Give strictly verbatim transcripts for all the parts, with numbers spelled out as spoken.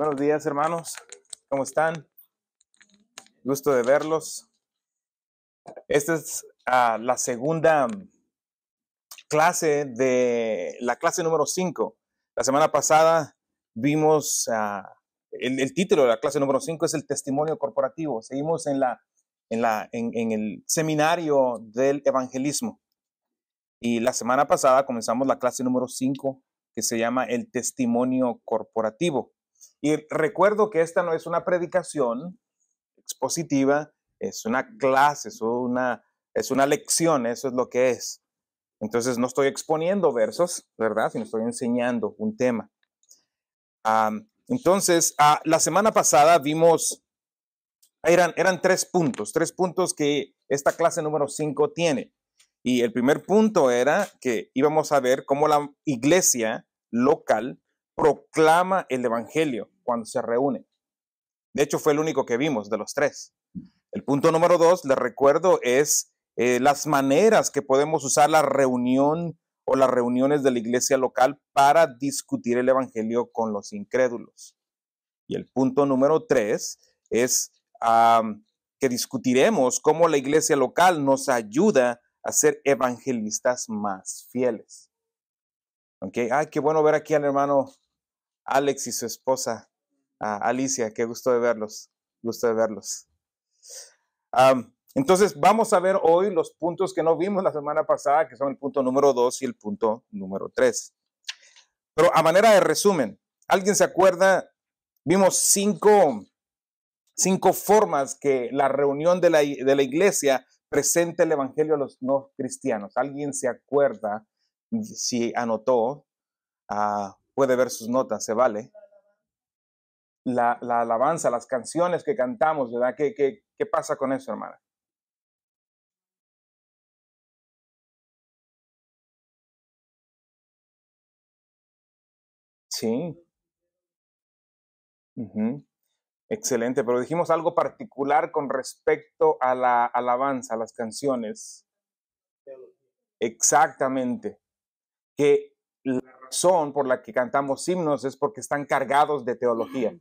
Buenos días, hermanos. ¿Cómo están? Gusto de verlos. Esta es uh, la segunda clase de la clase número cinco. La semana pasada vimos uh, el, el título de la clase número cinco es el testimonio corporativo. Seguimos en, la, en, la, en, en el seminario del evangelismo. Y la semana pasada comenzamos la clase número cinco, que se llama el testimonio corporativo. Y recuerdo que esta no es una predicación expositiva, es una clase, es una, es una lección, eso es lo que es. Entonces no estoy exponiendo versos, ¿verdad? Sino estoy enseñando un tema. Um, entonces, uh, la semana pasada vimos, eran, eran tres puntos, tres puntos que esta clase número cinco tiene. Y el primer punto era que íbamos a ver cómo la iglesia local proclama el evangelio cuando se reúne. De hecho, fue el único que vimos de los tres. El punto número dos, les recuerdo, es eh, las maneras que podemos usar la reunión o las reuniones de la iglesia local para discutir el evangelio con los incrédulos. Y el punto número tres es um, que discutiremos cómo la iglesia local nos ayuda a ser evangelistas más fieles. Okay. Ay, qué bueno ver aquí al hermano Alex y su esposa uh, Alicia. Qué gusto de verlos. Gusto de verlos. Um, entonces vamos a ver hoy los puntos que no vimos la semana pasada, que son el punto número dos y el punto número tres. Pero a manera de resumen, ¿alguien se acuerda? Vimos cinco, cinco formas que la reunión de la, de la iglesia presenta el evangelio a los no cristianos. ¿Alguien se acuerda? Si anotó, uh, puede ver sus notas, se vale. La, la alabanza, las canciones que cantamos, ¿verdad? ¿Qué, qué, qué pasa con eso, hermana? Sí. Uh-huh. Excelente, pero dijimos algo particular con respecto a la alabanza, a las canciones. Exactamente. Que la razón por la que cantamos himnos es porque están cargados de teología,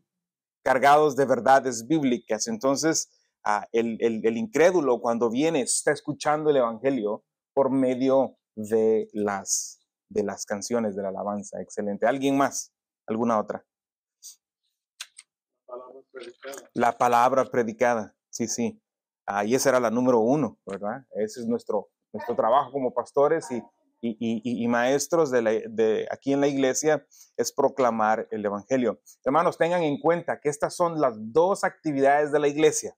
cargados de verdades bíblicas. Entonces, uh, el, el, el incrédulo cuando viene está escuchando el evangelio por medio de las, de las canciones, de la alabanza. Excelente. ¿Alguien más? ¿Alguna otra? La palabra predicada. La palabra predicada. Sí, sí. Ah, y esa era la número uno, ¿verdad? Ese es nuestro, nuestro trabajo como pastores y Y, y, y maestros de, la, de aquí en la iglesia es proclamar el evangelio. Hermanos, tengan en cuenta que estas son las dos actividades de la iglesia.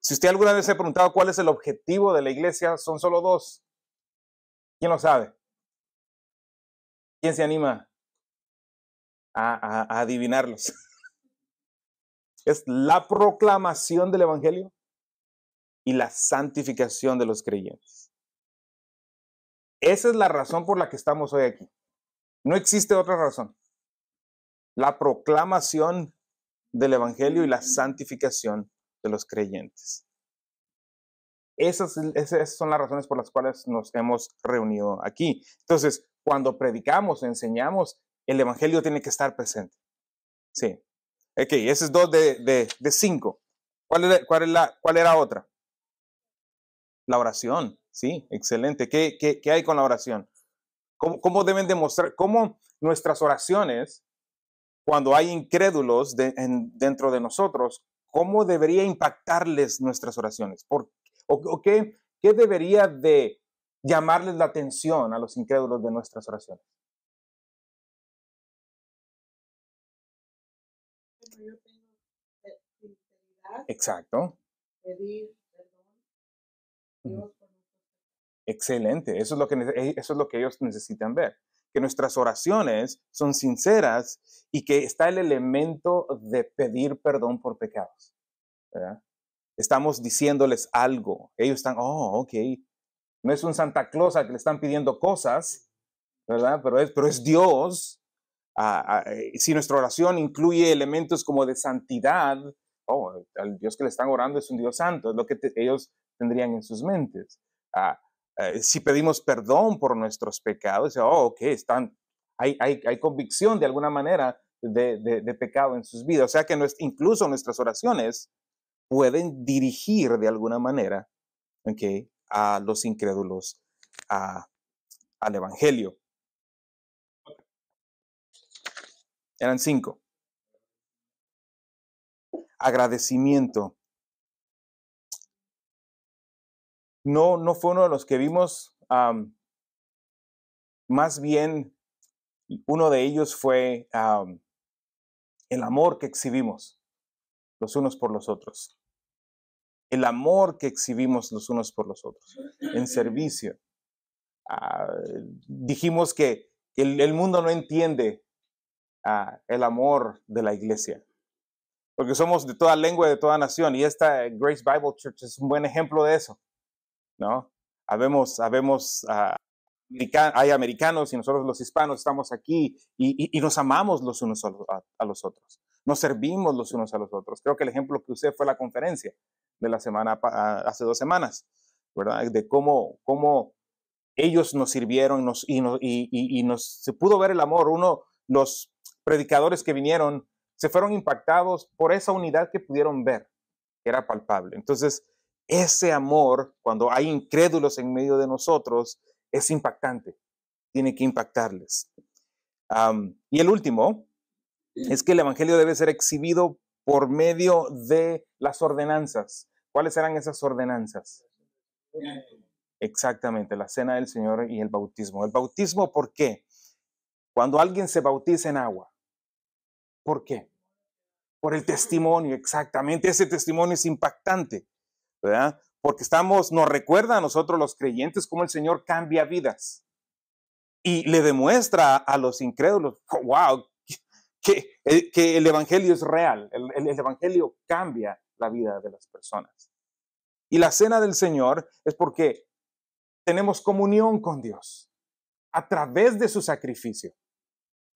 Si usted alguna vez se ha preguntado cuál es el objetivo de la iglesia, son solo dos. ¿Quién lo sabe? ¿Quién se anima a, a, a adivinarlos? Es la proclamación del evangelio y la santificación de los creyentes. Esa es la razón por la que estamos hoy aquí. No existe otra razón. La proclamación del evangelio y la santificación de los creyentes. Esas, esas son las razones por las cuales nos hemos reunido aquí. Entonces, cuando predicamos, enseñamos, el evangelio tiene que estar presente. Sí. Ok, ese es dos de, de, de cinco. ¿Cuál era, cuál era la, cuál era otra? La oración. Sí, excelente. ¿Qué, qué, qué hay con la oración? ¿Cómo, cómo deben demostrar, cómo nuestras oraciones, cuando hay incrédulos de, en, dentro de nosotros, cómo debería impactarles nuestras oraciones? ¿Por, o, o qué, qué debería de llamarles la atención a los incrédulos de nuestras oraciones? Bueno, yo tengo sinceridad. Exacto. Pedir perdón. Dios. Uh-huh. Excelente, eso es, lo que, eso es lo que ellos necesitan ver, que nuestras oraciones son sinceras y que está el elemento de pedir perdón por pecados, ¿verdad? Estamos diciéndoles algo, ellos están, oh, ok, no es un Santa Claus al que le están pidiendo cosas, ¿verdad? Pero es, pero es Dios. Ah, ah, si nuestra oración incluye elementos como de santidad, oh, al Dios que le están orando es un Dios santo, es lo que te, ellos tendrían en sus mentes. Ah, Uh, si pedimos perdón por nuestros pecados, oh, ok, están, hay, hay, hay convicción de alguna manera de, de, de pecado en sus vidas. O sea que nos, incluso nuestras oraciones pueden dirigir de alguna manera, okay, a los incrédulos a, al Evangelio. Eran cinco. Agradecimiento. No, no fue uno de los que vimos. Um, más bien, uno de ellos fue um, el amor que exhibimos los unos por los otros. El amor que exhibimos los unos por los otros. En servicio. Uh, dijimos que el, el mundo no entiende uh, el amor de la iglesia. Porque somos de toda lengua y de toda nación. Y esta Grace Bible Church es un buen ejemplo de eso, ¿no? Habemos, habemos, uh, america- hay americanos y nosotros los hispanos estamos aquí y, y, y nos amamos los unos a, a, a los otros. Nos servimos los unos a los otros. Creo que el ejemplo que usé fue la conferencia de la semana, uh, hace dos semanas, ¿verdad? De cómo, cómo ellos nos sirvieron nos, y, no, y, y, y nos, se pudo ver el amor. Uno, los predicadores que vinieron se fueron impactados por esa unidad que pudieron ver, que era palpable. Entonces, ese amor, cuando hay incrédulos en medio de nosotros, es impactante. Tiene que impactarles. Um, y el último es que el Evangelio debe ser exhibido por medio de las ordenanzas. ¿Cuáles eran esas ordenanzas? Exactamente, la Cena del Señor y el bautismo. El bautismo, ¿por qué? Cuando alguien se bautiza en agua, ¿por qué? Por el testimonio, exactamente. Ese testimonio es impactante, ¿verdad? Porque estamos, nos recuerda a nosotros los creyentes cómo el Señor cambia vidas y le demuestra a los incrédulos, wow, que, que el Evangelio es real, el, el, el Evangelio cambia la vida de las personas. Y la Cena del Señor es porque tenemos comunión con Dios a través de su sacrificio,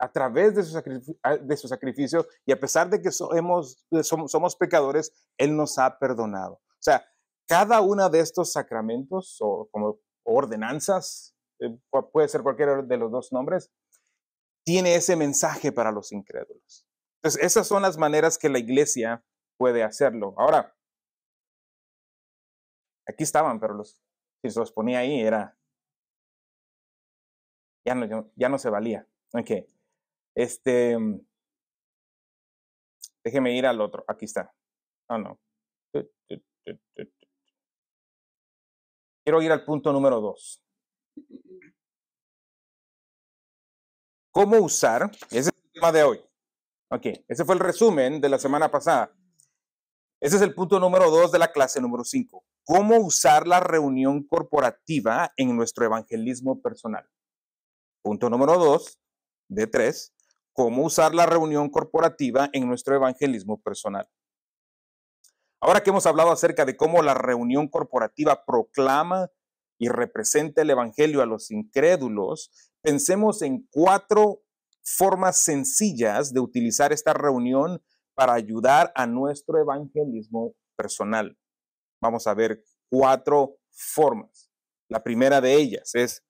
a través de su sacrificio, de su sacrificio y a pesar de que somos, somos pecadores, Él nos ha perdonado. O sea, cada una de estos sacramentos o como ordenanzas, puede ser cualquiera de los dos nombres, tiene ese mensaje para los incrédulos. Entonces, esas son las maneras que la iglesia puede hacerlo. Ahora, aquí estaban, pero los, si se los ponía ahí, era, ya no, ya no se valía. Ok, este, déjeme ir al otro, aquí está. Oh, no. Quiero ir al punto número dos. ¿Cómo usar? Ese es el tema de hoy. Ok, ese fue el resumen de la semana pasada. Ese es el punto número dos de la clase número cinco. ¿Cómo usar la reunión corporativa en nuestro evangelismo personal? Punto número dos de tres. ¿Cómo usar la reunión corporativa en nuestro evangelismo personal? Ahora que hemos hablado acerca de cómo la reunión corporativa proclama y representa el Evangelio a los incrédulos, pensemos en cuatro formas sencillas de utilizar esta reunión para ayudar a nuestro evangelismo personal. Vamos a ver cuatro formas. La primera de ellas es,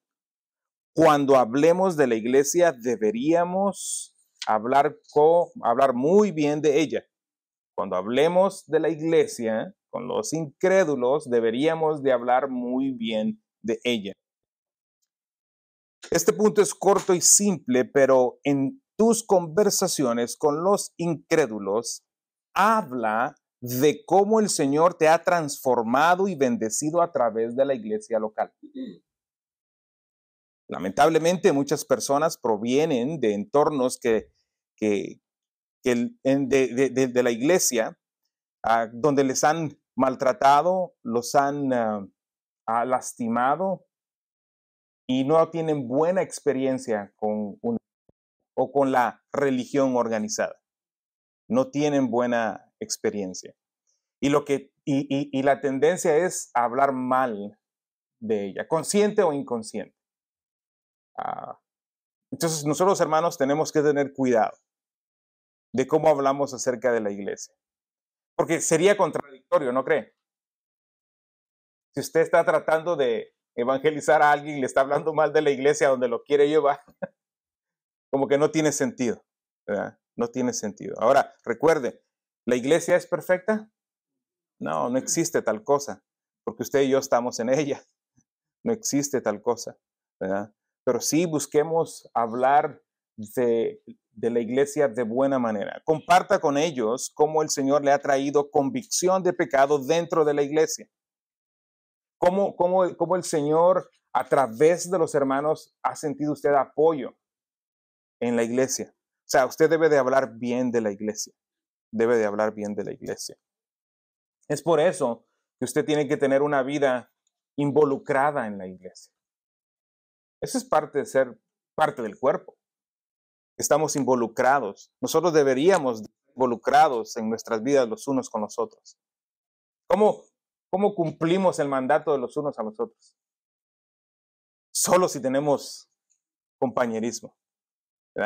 cuando hablemos de la iglesia, deberíamos hablar, co, hablar muy bien de ella. Cuando hablemos de la iglesia con los incrédulos, deberíamos de hablar muy bien de ella. Este punto es corto y simple, pero en tus conversaciones con los incrédulos, habla de cómo el Señor te ha transformado y bendecido a través de la iglesia local. Lamentablemente, muchas personas provienen de entornos que... que Que de, de, de la iglesia, uh, donde les han maltratado, los han uh, uh, lastimado y no tienen buena experiencia con una, o con la religión organizada. No tienen buena experiencia. Y, lo que, y, y, y la tendencia es hablar mal de ella, consciente o inconsciente. Uh, entonces nosotros, hermanos, tenemos que tener cuidado de cómo hablamos acerca de la iglesia. Porque sería contradictorio, ¿no cree? Si usted está tratando de evangelizar a alguien y le está hablando mal de la iglesia donde lo quiere llevar, como que no tiene sentido, ¿verdad? No tiene sentido. Ahora, recuerde, ¿la iglesia es perfecta? No, no existe tal cosa, porque usted y yo estamos en ella. No existe tal cosa, ¿verdad? Pero sí busquemos hablar de, de la iglesia de buena manera. Comparta con ellos cómo el Señor le ha traído convicción de pecado dentro de la iglesia. Cómo, cómo, cómo el Señor, a través de los hermanos, ha sentido usted apoyo en la iglesia. O sea, usted debe de hablar bien de la iglesia. Debe de hablar bien de la iglesia. Es por eso que usted tiene que tener una vida involucrada en la iglesia. Eso es parte de ser parte del cuerpo. Estamos involucrados. Nosotros deberíamos estar involucrados en nuestras vidas los unos con los otros. ¿Cómo, cómo cumplimos el mandato de los unos a los otros? Solo si tenemos compañerismo.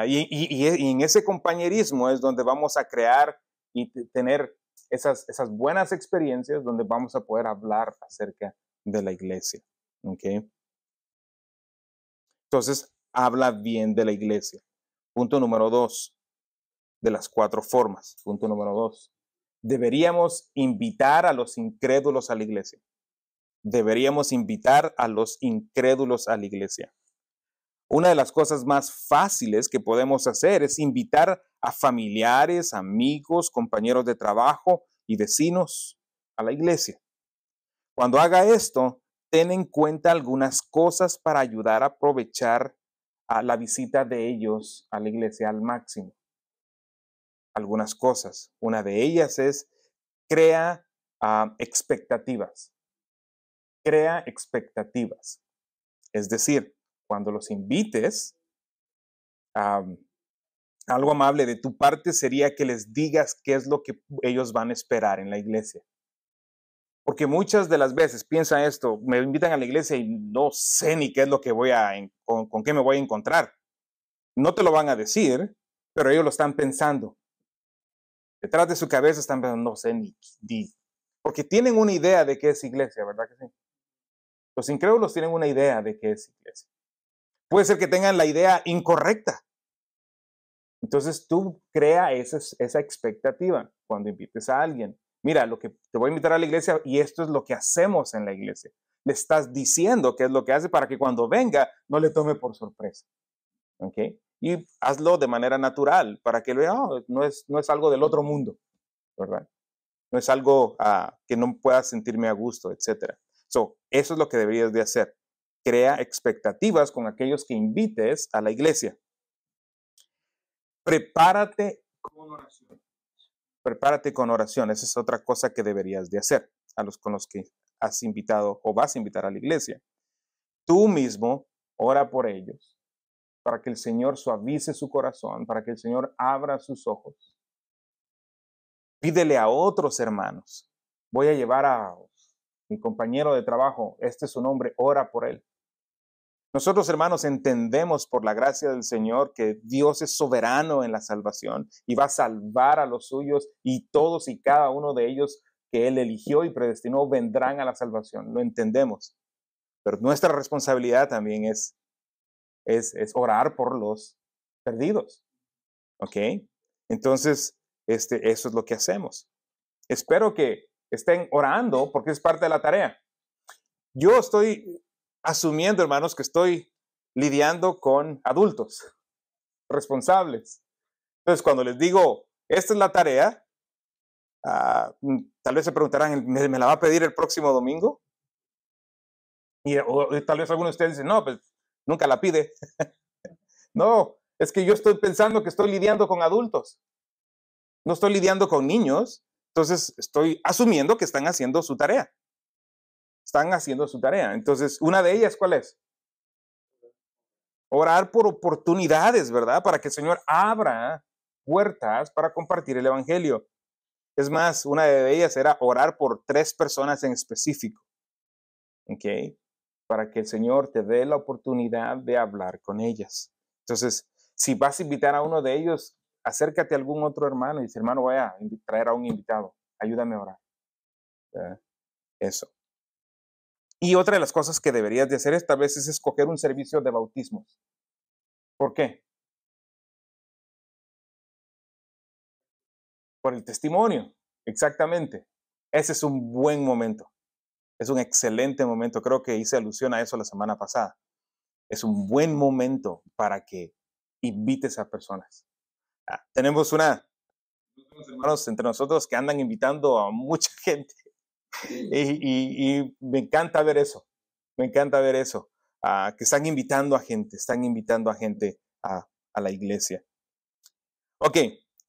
Y, y, y en ese compañerismo es donde vamos a crear y tener esas, esas buenas experiencias, donde vamos a poder hablar acerca de la iglesia. ¿Okay? Entonces, habla bien de la iglesia. Punto número dos, de las cuatro formas. Punto número dos, deberíamos invitar a los incrédulos a la iglesia. Deberíamos invitar a los incrédulos a la iglesia. Una de las cosas más fáciles que podemos hacer es invitar a familiares, amigos, compañeros de trabajo y vecinos a la iglesia. Cuando haga esto, ten en cuenta algunas cosas para ayudar a aprovechar a la visita de ellos a la iglesia al máximo. Algunas cosas. Una de ellas es crea uh, expectativas. Crea expectativas. Es decir, cuando los invites, um, algo amable de tu parte sería que les digas qué es lo que ellos van a esperar en la iglesia. Porque muchas de las veces piensa esto, me invitan a la iglesia y no sé ni qué es lo que voy a, con, con qué me voy a encontrar. No te lo van a decir, pero ellos lo están pensando. Detrás de su cabeza están pensando, no sé ni, ni. Porque tienen una idea de qué es iglesia, ¿verdad que sí? Los incrédulos tienen una idea de qué es iglesia. Puede ser que tengan la idea incorrecta. Entonces tú crea esa, esa expectativa cuando invites a alguien. Mira, lo que te voy a invitar a la iglesia y esto es lo que hacemos en la iglesia. Le estás diciendo qué es lo que hace para que cuando venga no le tome por sorpresa. ¿Ok? Y hazlo de manera natural para que vea, oh, no, es, no es algo del otro mundo, ¿verdad? No es algo uh, que no pueda sentirme a gusto, etcétera. So, eso es lo que deberías de hacer. Crea expectativas con aquellos que invites a la iglesia. Prepárate con oración. Prepárate con oración. Esa es otra cosa que deberías de hacer a los con los que has invitado o vas a invitar a la iglesia. Tú mismo ora por ellos para que el Señor suavice su corazón, para que el Señor abra sus ojos. Pídele a otros hermanos. Voy a llevar a mi compañero de trabajo, este es su nombre, ora por él. Nosotros, hermanos, entendemos por la gracia del Señor que Dios es soberano en la salvación y va a salvar a los suyos y todos y cada uno de ellos que Él eligió y predestinó vendrán a la salvación. Lo entendemos. Pero nuestra responsabilidad también es, es, es orar por los perdidos. ¿Ok? Entonces, este, eso es lo que hacemos. Espero que estén orando porque es parte de la tarea. Yo estoy asumiendo, hermanos, que estoy lidiando con adultos responsables. Entonces, cuando les digo, esta es la tarea, uh, tal vez se preguntarán, ¿me, ¿me la va a pedir el próximo domingo? Y o, tal vez alguno de ustedes dice, no, pues nunca la pide. No, es que yo estoy pensando que estoy lidiando con adultos. No estoy lidiando con niños. Entonces, estoy asumiendo que están haciendo su tarea. Están haciendo su tarea. Entonces, una de ellas, ¿cuál es? Orar por oportunidades, ¿verdad? Para que el Señor abra puertas para compartir el Evangelio. Es más, una de ellas era orar por tres personas en específico. ¿Ok? Para que el Señor te dé la oportunidad de hablar con ellas. Entonces, si vas a invitar a uno de ellos, acércate a algún otro hermano y dice, hermano, voy a traer a un invitado. Ayúdame a orar. ¿Verdad? Eso. Y otra de las cosas que deberías de hacer esta vez es escoger un servicio de bautismos. ¿Por qué? Por el testimonio, exactamente. Ese es un buen momento. Es un excelente momento. Creo que hice alusión a eso la semana pasada. Es un buen momento para que invites a personas. Ah, tenemos una, unos hermanos entre nosotros que andan invitando a mucha gente. Y, y, y me encanta ver eso. Me encanta ver eso. Ah, que están invitando a gente. Están invitando a gente a, a la iglesia. Ok.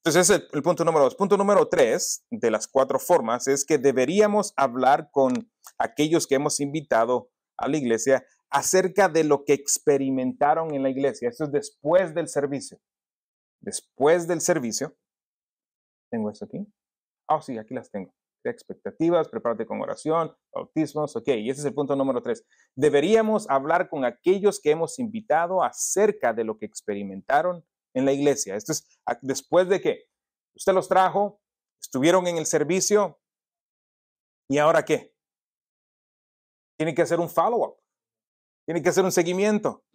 Entonces ese es el, el punto número dos. Punto número tres de las cuatro formas es que deberíamos hablar con aquellos que hemos invitado a la iglesia acerca de lo que experimentaron en la iglesia. Esto es después del servicio. Después del servicio. ¿Tengo esto aquí? Ah, oh, sí, aquí las tengo. Expectativas, prepárate con oración, bautismos. Ok, y ese es el punto número tres. Deberíamos hablar con aquellos que hemos invitado acerca de lo que experimentaron en la iglesia. Esto es después de que usted los trajo, estuvieron en el servicio, ¿y ahora qué? Tiene que hacer un follow-up. Tiene que hacer un seguimiento.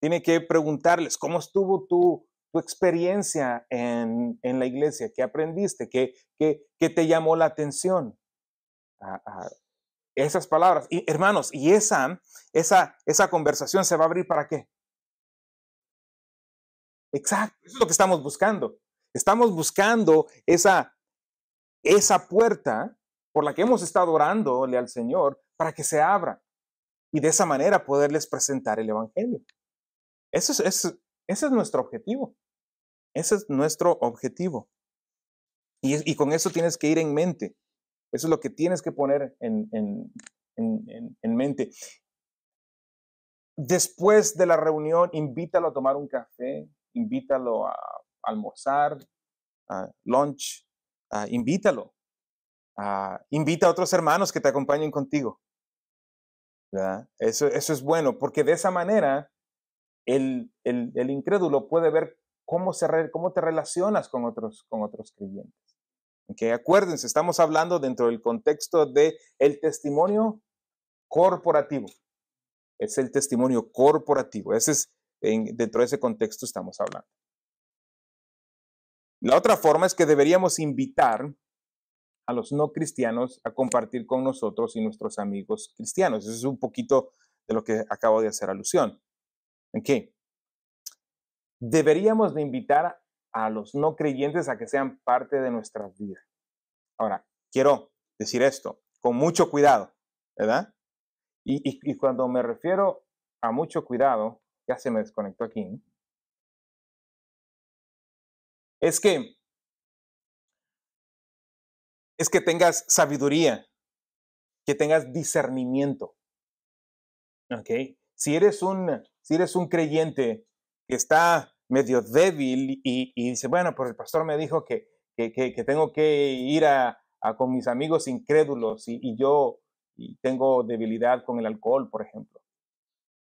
Tiene que preguntarles, ¿cómo estuvo tu, tu experiencia en, en la iglesia? ¿Qué aprendiste? ¿Qué, qué, qué te llamó la atención? Ah, ah, esas palabras. Y, hermanos, y esa, esa, esa conversación se va a abrir ¿para qué? Exacto, eso es lo que estamos buscando. Estamos buscando esa, esa puerta por la que hemos estado orándole al Señor para que se abra y de esa manera poderles presentar el Evangelio. Eso es, eso, ese es nuestro objetivo. Ese es nuestro objetivo. Y, y con eso tienes que ir en mente. Eso es lo que tienes que poner en, en, en, en, en mente. Después de la reunión, invítalo a tomar un café. Invítalo a almorzar, a lunch, a invítalo. A, invita a otros hermanos que te acompañen contigo. ¿Verdad? Eso, eso es bueno, porque de esa manera el, el, el incrédulo puede ver cómo, se re, cómo te relacionas con otros, con otros creyentes. ¿Okay? Acuérdense, estamos hablando dentro del contexto de el testimonio corporativo. Es el testimonio corporativo. Ese es En, dentro de ese contexto estamos hablando. La otra forma es que deberíamos invitar a los no cristianos a compartir con nosotros y nuestros amigos cristianos. Eso es un poquito de lo que acabo de hacer alusión. ¿En qué? Deberíamos de invitar a los no creyentes a que sean parte de nuestras vidas. Ahora, quiero decir esto con mucho cuidado, ¿verdad? Y, y, y cuando me refiero a mucho cuidado, ya se me desconectó aquí. Es que, es que tengas sabiduría, que tengas discernimiento. ¿Okay? Si eres un, si eres un creyente que está medio débil y, y dice, bueno, pues el pastor me dijo que, que, que, que tengo que ir a, a con mis amigos incrédulos y, y yo y tengo debilidad con el alcohol, por ejemplo.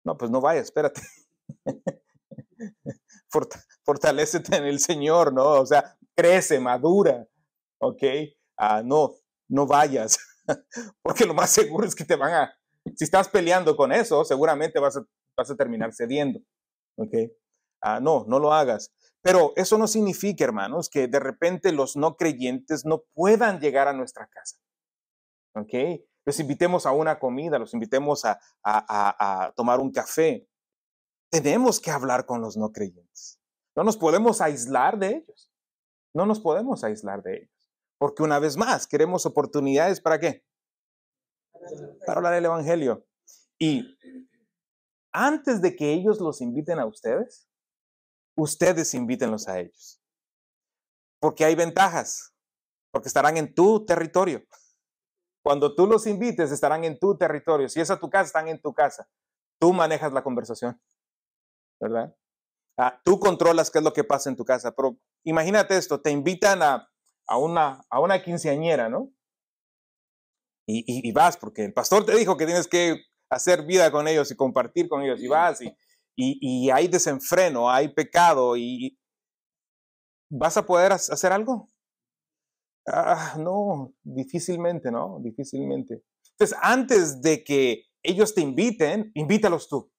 No, pues no vayas, espérate. Fortalécete en el Señor, ¿no? O sea, crece, madura, ¿ok? Ah, no, no vayas, porque lo más seguro es que te van a, si estás peleando con eso, seguramente vas a, vas a terminar cediendo, ¿ok? Ah, no, no lo hagas. Pero eso no significa, hermanos, que de repente los no creyentes no puedan llegar a nuestra casa, ¿ok? Los invitemos a una comida, los invitemos a, a, a, a tomar un café. Tenemos que hablar con los no creyentes. No nos podemos aislar de ellos. No nos podemos aislar de ellos. Porque una vez más, queremos oportunidades ¿para qué? Para hablar el Evangelio. Y antes de que ellos los inviten a ustedes, ustedes invítenlos a ellos. Porque hay ventajas. Porque estarán en tu territorio. Cuando tú los invites, estarán en tu territorio. Si es a tu casa, están en tu casa. Tú manejas la conversación, ¿verdad? Ah, tú controlas qué es lo que pasa en tu casa. Pero imagínate esto, te invitan a, a, una, a una quinceañera, ¿no? Y, y, y vas, porque el pastor te dijo que tienes que hacer vida con ellos y compartir con ellos. Y vas, y, y, y hay desenfreno, hay pecado. Y, ¿vas a poder hacer algo? Ah, no, difícilmente, ¿no? Difícilmente. Entonces, antes de que ellos te inviten, invítalos tú.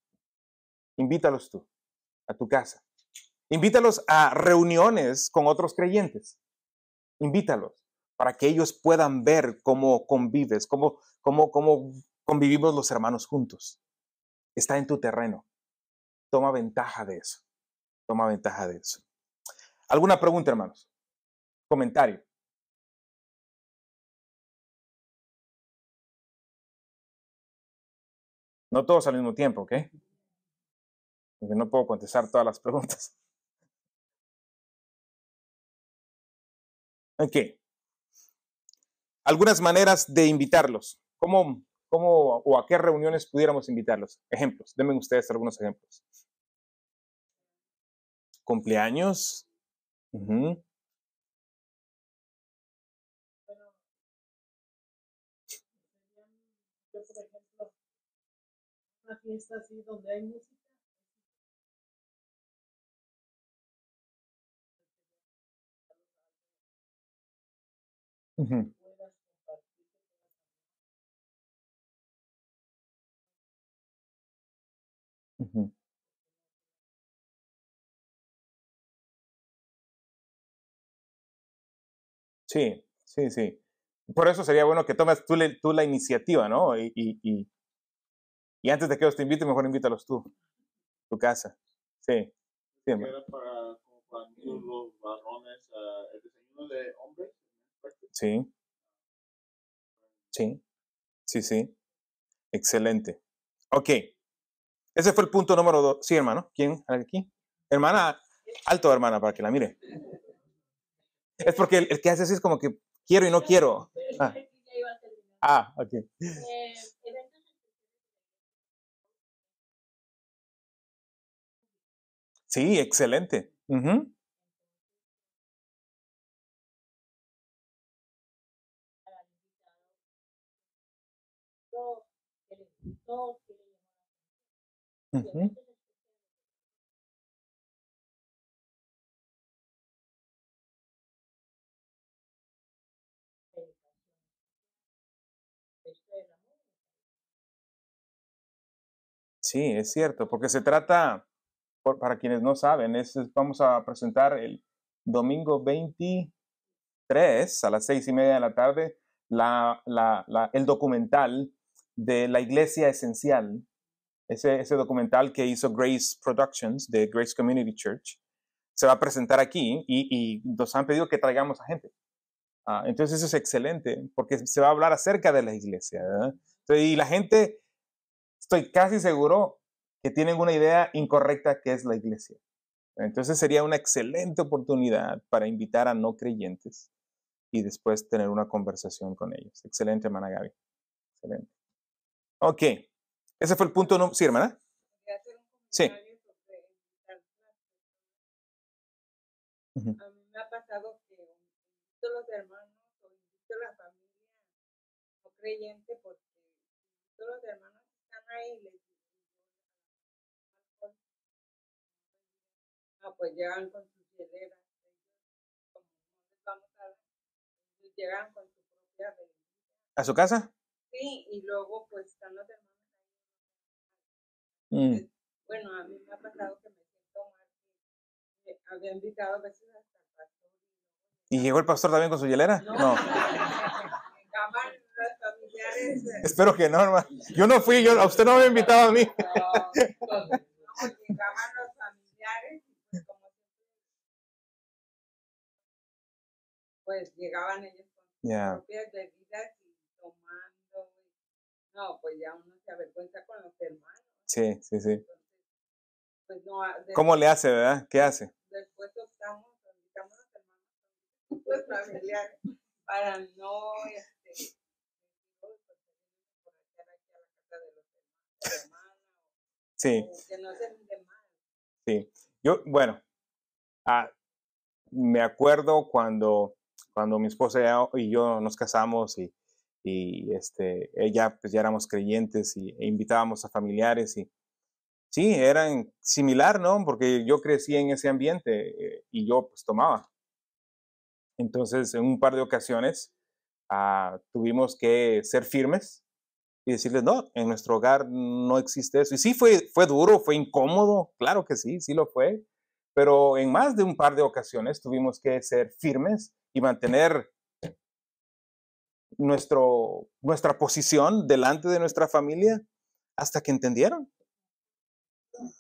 Invítalos tú a tu casa. Invítalos a reuniones con otros creyentes. Invítalos para que ellos puedan ver cómo convives, cómo, cómo, cómo convivimos los hermanos juntos. Está en tu terreno. Toma ventaja de eso. Toma ventaja de eso. ¿Alguna pregunta, hermanos? ¿Comentario? No todos al mismo tiempo, ¿ok? Porque no puedo contestar todas las preguntas. Ok. Algunas maneras de invitarlos. ¿Cómo, cómo o a qué reuniones pudiéramos invitarlos? Ejemplos. Denme ustedes algunos ejemplos. Cumpleaños. Uh-huh. Bueno, yo, por ejemplo, una fiesta así donde hay música. Uh-huh. Uh-huh. Sí, sí, sí. Por eso sería bueno que tomes tú, le, tú la iniciativa, ¿no? Y, y, y, y antes de que ellos te inviten, mejor invítalos tú, tu casa. Sí. Sí, era para, como para los varones, uh, el desayuno de hombres. Sí. Sí. Sí, sí. Excelente. Ok. Ese fue el punto número dos. Sí, hermano. ¿Quién? ¿Aquí? Hermana, alto, hermana, para que la mire. Es porque el, el que hace así es como que quiero y no quiero. Ah, ah ok. Eh, sí, excelente. Uh-huh. Uh-huh. Sí, es cierto, porque se trata, por, para quienes no saben, es, vamos a presentar el domingo veintitrés a las seis y media de la tarde la, la, la, el documental de la Iglesia Esencial, ese, ese documental que hizo Grace Productions de Grace Community Church, se va a presentar aquí y, y nos han pedido que traigamos a gente. Ah, entonces eso es excelente, porque se va a hablar acerca de la iglesia, ¿verdad? Entonces, y la gente... Estoy casi seguro que tienen una idea incorrecta que es la iglesia. Entonces sería una excelente oportunidad para invitar a no creyentes y después tener una conversación con ellos. Excelente, hermana Gaby. Excelente. Ok. Ese fue el punto número... Sí, hermana. Sí. Uh-huh. A mí me ha pasado que todos los hermanos o las familias no creyentes, porque todos los hermanos ah, pues llegan con sus hieleras, como vamos a ver, llegan con su propia religión. ¿A su casa? Sí, y luego pues están los hermanos ahí. Mm. Bueno, a mí me ha pasado que me siento mal, que había invitado a veces hasta el pastor. ¿Y llegó el pastor también con su hielera? No. No. Espero que no, hermano. Yo no fui, yo, a usted no me ha invitado a mí. Pues llegaban ellos con sus yeah. propias bebidas y tomando. No, pues ya uno se avergüenza con los hermanos. Sí, sí, sí. Entonces, pues no, después, ¿cómo le hace, verdad? ¿Qué hace? Después optamos, invitamos a los hermanos, los familiares, para no... este, sí. Sí. Yo, bueno, ah, me acuerdo cuando, cuando mi esposa y yo nos casamos y, y este, ella, pues ya éramos creyentes y, e invitábamos a familiares y sí, eran similar, ¿no? Porque yo crecí en ese ambiente eh, y yo pues tomaba. Entonces, en un par de ocasiones ah, tuvimos que ser firmes y decirles, no, en nuestro hogar no existe eso. Y sí, fue, fue duro, fue incómodo, claro que sí, sí lo fue. Pero en más de un par de ocasiones tuvimos que ser firmes y mantener nuestro, nuestra posición delante de nuestra familia hasta que entendieron.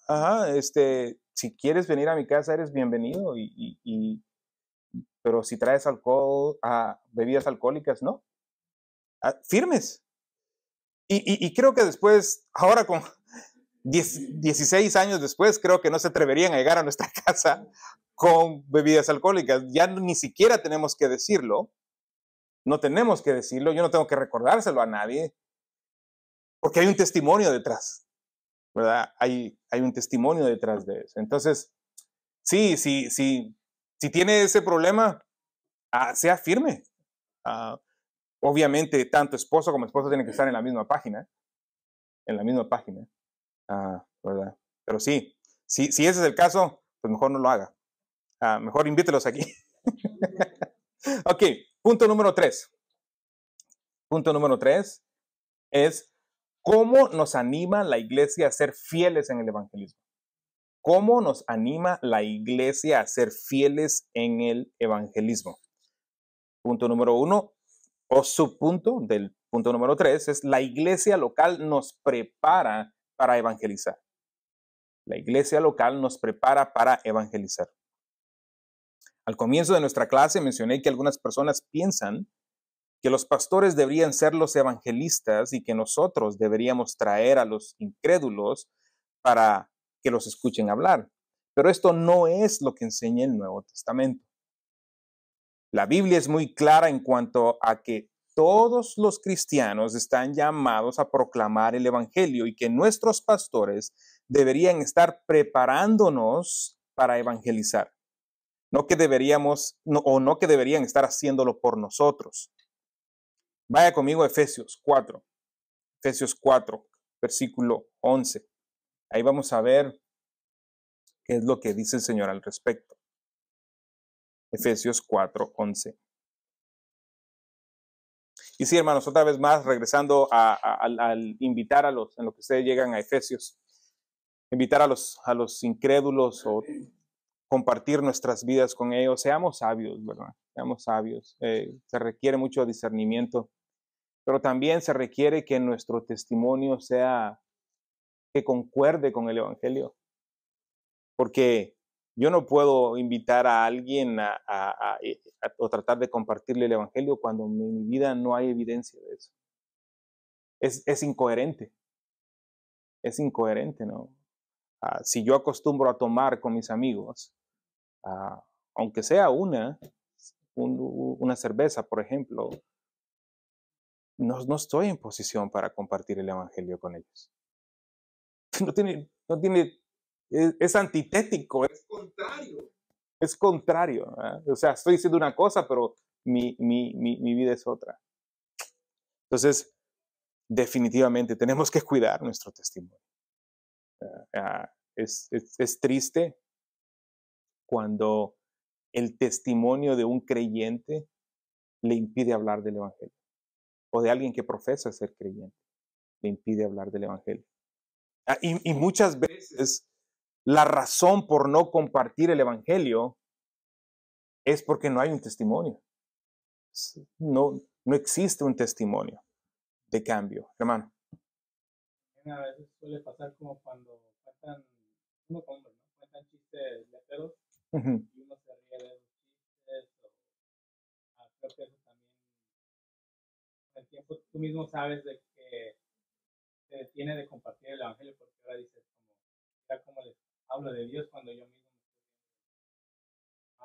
Ajá, este, si quieres venir a mi casa, eres bienvenido, y, y, y, pero si traes alcohol, ah, bebidas alcohólicas, no. Ah, firmes. Y, y, y creo que después, ahora con diez, dieciséis años después, creo que no se atreverían a llegar a nuestra casa con bebidas alcohólicas. Ya ni siquiera tenemos que decirlo. No tenemos que decirlo. Yo no tengo que recordárselo a nadie. Porque hay un testimonio detrás, ¿verdad? Hay, hay un testimonio detrás de eso. Entonces, sí, sí, sí, si tiene ese problema, ah, sea firme. Ah, obviamente, tanto esposo como esposa tienen que estar en la misma página. En la misma página. Ah, ¿verdad? Pero sí, sí, si ese es el caso, pues mejor no lo haga. Ah, mejor invítelos aquí. Ok, punto número tres. Punto número tres es... ¿Cómo nos anima la iglesia a ser fieles en el evangelismo? ¿Cómo nos anima la iglesia a ser fieles en el evangelismo? Punto número uno, o subpunto del punto número tres, es la iglesia local nos prepara para evangelizar. La iglesia local nos prepara para evangelizar. Al comienzo de nuestra clase mencioné que algunas personas piensan que los pastores deberían ser los evangelistas y que nosotros deberíamos traer a los incrédulos para que los escuchen hablar. Pero esto no es lo que enseña el Nuevo Testamento. La Biblia es muy clara en cuanto a que todos los cristianos están llamados a proclamar el evangelio y que nuestros pastores deberían estar preparándonos para evangelizar. No que deberíamos, no, o no que deberían estar haciéndolo por nosotros. Vaya conmigo a Efesios cuatro, Efesios cuatro, versículo once. Ahí vamos a ver qué es lo que dice el Señor al respecto. Efesios cuatro, once. Y sí, hermanos, otra vez más, regresando a, a, a, al invitar a los, en lo que ustedes llegan a Efesios, invitar a los, a los incrédulos o compartir nuestras vidas con ellos. Seamos sabios, ¿verdad? Seamos sabios. Eh, se requiere mucho discernimiento. Pero también se requiere que nuestro testimonio sea, que concuerde con el evangelio. Porque yo no puedo invitar a alguien a, a, a, a, o tratar de compartirle el evangelio cuando en mi vida no hay evidencia de eso. Es, es incoherente. Es incoherente, ¿no? Ah, si yo acostumbro a tomar con mis amigos, ah, aunque sea una, un, una cerveza, por ejemplo, No, no estoy en posición para compartir el evangelio con ellos. No tiene, no tiene, es, es antitético, es contrario. Es contrario, ¿eh? O sea, estoy diciendo una cosa, pero mi, mi, mi, mi vida es otra. Entonces, definitivamente tenemos que cuidar nuestro testimonio. Uh, uh, es, es, es triste cuando el testimonio de un creyente le impide hablar del evangelio. O de alguien que profesa ser creyente, le impide hablar del evangelio. Ah, y, y muchas veces la razón por no compartir el evangelio es porque no hay un testimonio. No, no existe un testimonio de cambio, hermano. A veces suele pasar como cuando cuentan, uno con uno, ¿no? Cuentan chistes leteros, uh-huh, y uno se ríe de los chistes. O, creo que eso también. Con el tiempo tú mismo sabes de que se detiene de compartir el evangelio, porque ahora dices, como, ya como les hablo de Dios cuando yo mismo me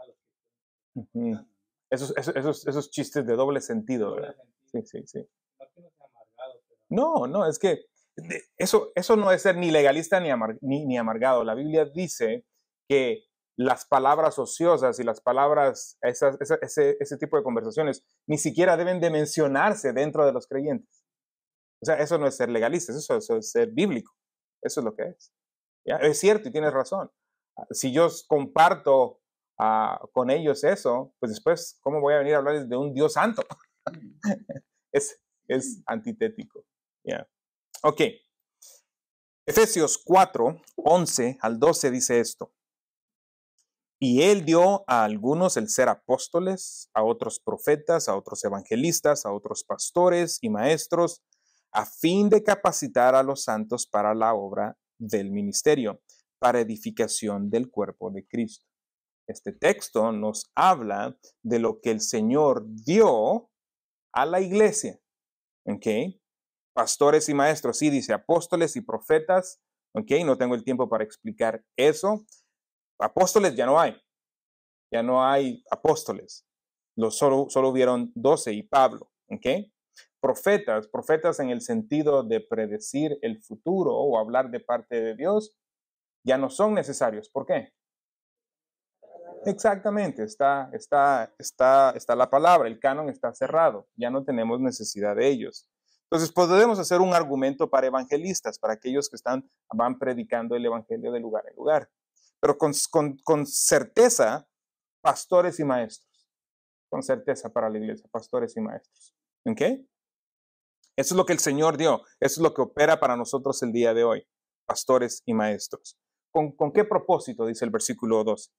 estoy viendo a los que esos, esos, esos, esos chistes de doble sentido, doble ¿verdad? Sentido. Sí, sí, sí. No que no sea amargado, pero... No, no, es que Eso, eso no es ser ni legalista ni, amar, ni, ni amargado. La Biblia dice que las palabras ociosas y las palabras, esas, esa, ese, ese tipo de conversaciones, ni siquiera deben de mencionarse dentro de los creyentes. O sea, eso no es ser legalista, eso, eso es ser bíblico. Eso es lo que es. ¿Ya? Es cierto y tienes razón. Si yo comparto uh, con ellos eso, pues después, ¿cómo voy a venir a hablarles de un Dios santo? es, es antitético. ¿Ya? Ok, Efesios cuatro, once al doce dice esto. Y él dio a algunos el ser apóstoles, a otros profetas, a otros evangelistas, a otros pastores y maestros, a fin de capacitar a los santos para la obra del ministerio, para edificación del cuerpo de Cristo. Este texto nos habla de lo que el Señor dio a la iglesia. ¿Okay? Pastores y maestros, sí dice apóstoles y profetas. ¿Okay? No tengo el tiempo para explicar eso. Apóstoles ya no hay. Ya no hay apóstoles. Los solo, solo hubieron doce y Pablo. ¿Okay? Profetas, profetas en el sentido de predecir el futuro o hablar de parte de Dios, ya no son necesarios. ¿Por qué? Exactamente, está, está, está, está la palabra, el canon está cerrado, ya no tenemos necesidad de ellos. Entonces podemos hacer un argumento para evangelistas, para aquellos que están, van predicando el evangelio de lugar en lugar. Pero con, con, con certeza, pastores y maestros, con certeza para la iglesia, pastores y maestros. ¿Ok? Eso es lo que el Señor dio, eso es lo que opera para nosotros el día de hoy, pastores y maestros. ¿Con, con qué propósito? Dice el versículo doce.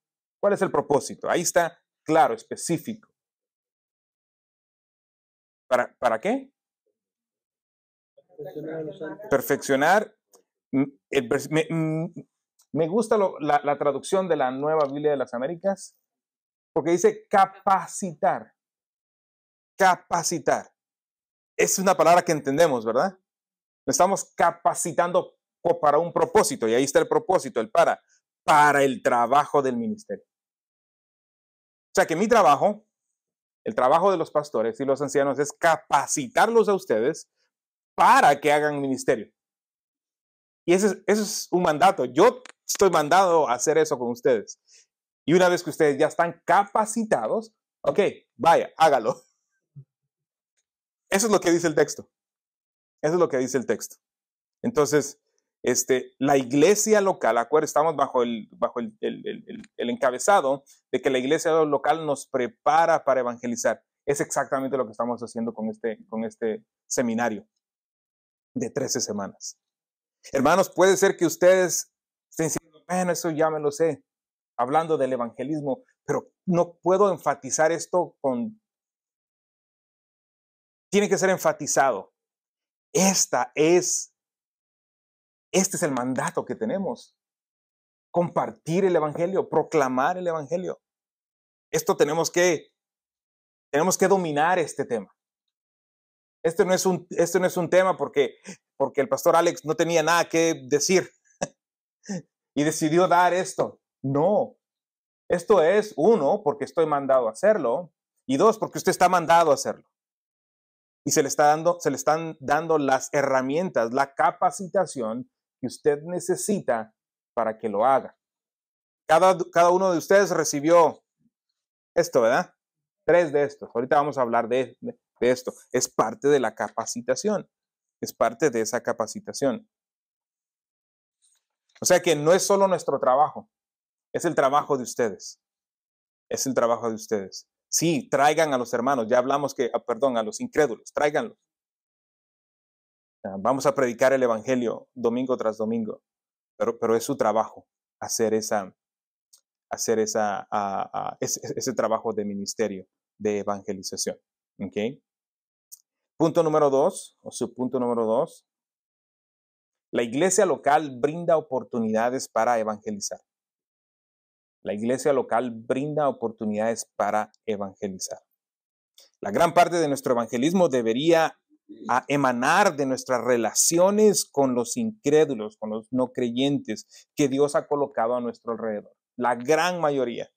¿Cuál es el propósito? Ahí está claro, específico. ¿Para, para qué? Perfeccionar. Perfeccionar. Me, me gusta lo, la, la traducción de la Nueva Biblia de las Américas, porque dice capacitar. Capacitar. Es una palabra que entendemos, ¿verdad? Estamos capacitando para un propósito, y ahí está el propósito, el para, para el trabajo del ministerio. O sea que mi trabajo, el trabajo de los pastores y los ancianos es capacitarlos a ustedes para que hagan ministerio. Y ese es, ese es un mandato. Yo estoy mandado a hacer eso con ustedes. Y una vez que ustedes ya están capacitados, ok, vaya, hágalo. Eso es lo que dice el texto. Eso es lo que dice el texto. Entonces, este, la iglesia local, acuérdense, estamos bajo, el, bajo el, el, el, el encabezado de que la iglesia local nos prepara para evangelizar. Es exactamente lo que estamos haciendo con este, con este seminario de trece semanas. Hermanos, puede ser que ustedes estén diciendo, bueno, eso ya me lo sé, hablando del evangelismo, pero no puedo enfatizar esto con... Tiene que ser enfatizado. Esta es, este es el mandato que tenemos. Compartir el evangelio, proclamar el evangelio. Esto tenemos que, tenemos que dominar este tema. Este no es un, este no es un tema porque, porque el pastor Alex no tenía nada que decir y decidió dar esto. No, esto es uno, porque estoy mandado a hacerlo, y dos, porque usted está mandado a hacerlo. Y se le, está dando, se le están dando las herramientas, la capacitación que usted necesita para que lo haga. Cada, cada uno de ustedes recibió esto, ¿verdad? Tres de estos. Ahorita vamos a hablar de, de, de esto. Es parte de la capacitación. Es parte de esa capacitación. O sea que no es solo nuestro trabajo. Es el trabajo de ustedes. Es el trabajo de ustedes. Sí, traigan a los hermanos, ya hablamos que, perdón, a los incrédulos, tráiganlos. Vamos a predicar el evangelio domingo tras domingo, pero, pero es su trabajo hacer, esa, hacer esa, a, a, ese, ese trabajo de ministerio, de evangelización. ¿Okay? Punto número dos, o subpunto número dos, la iglesia local brinda oportunidades para evangelizar. La iglesia local brinda oportunidades para evangelizar. La gran parte de nuestro evangelismo debería emanar de nuestras relaciones con los incrédulos, con los no creyentes que Dios ha colocado a nuestro alrededor. La gran mayoría.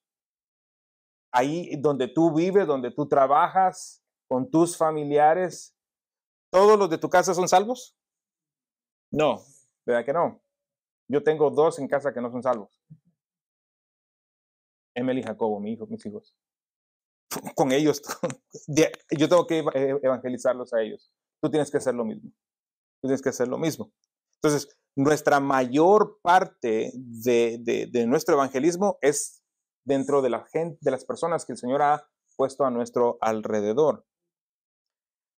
Ahí donde tú vives, donde tú trabajas, con tus familiares, ¿todos los de tu casa son salvos? No, ¿verdad que no? Yo tengo dos en casa que no son salvos. Emily y Jacobo, mi hijo, mis hijos. Con ellos, yo tengo que evangelizarlos a ellos. Tú tienes que hacer lo mismo. Tú tienes que hacer lo mismo. Entonces, nuestra mayor parte de, de, de nuestro evangelismo es dentro de la gente, de las personas que el Señor ha puesto a nuestro alrededor.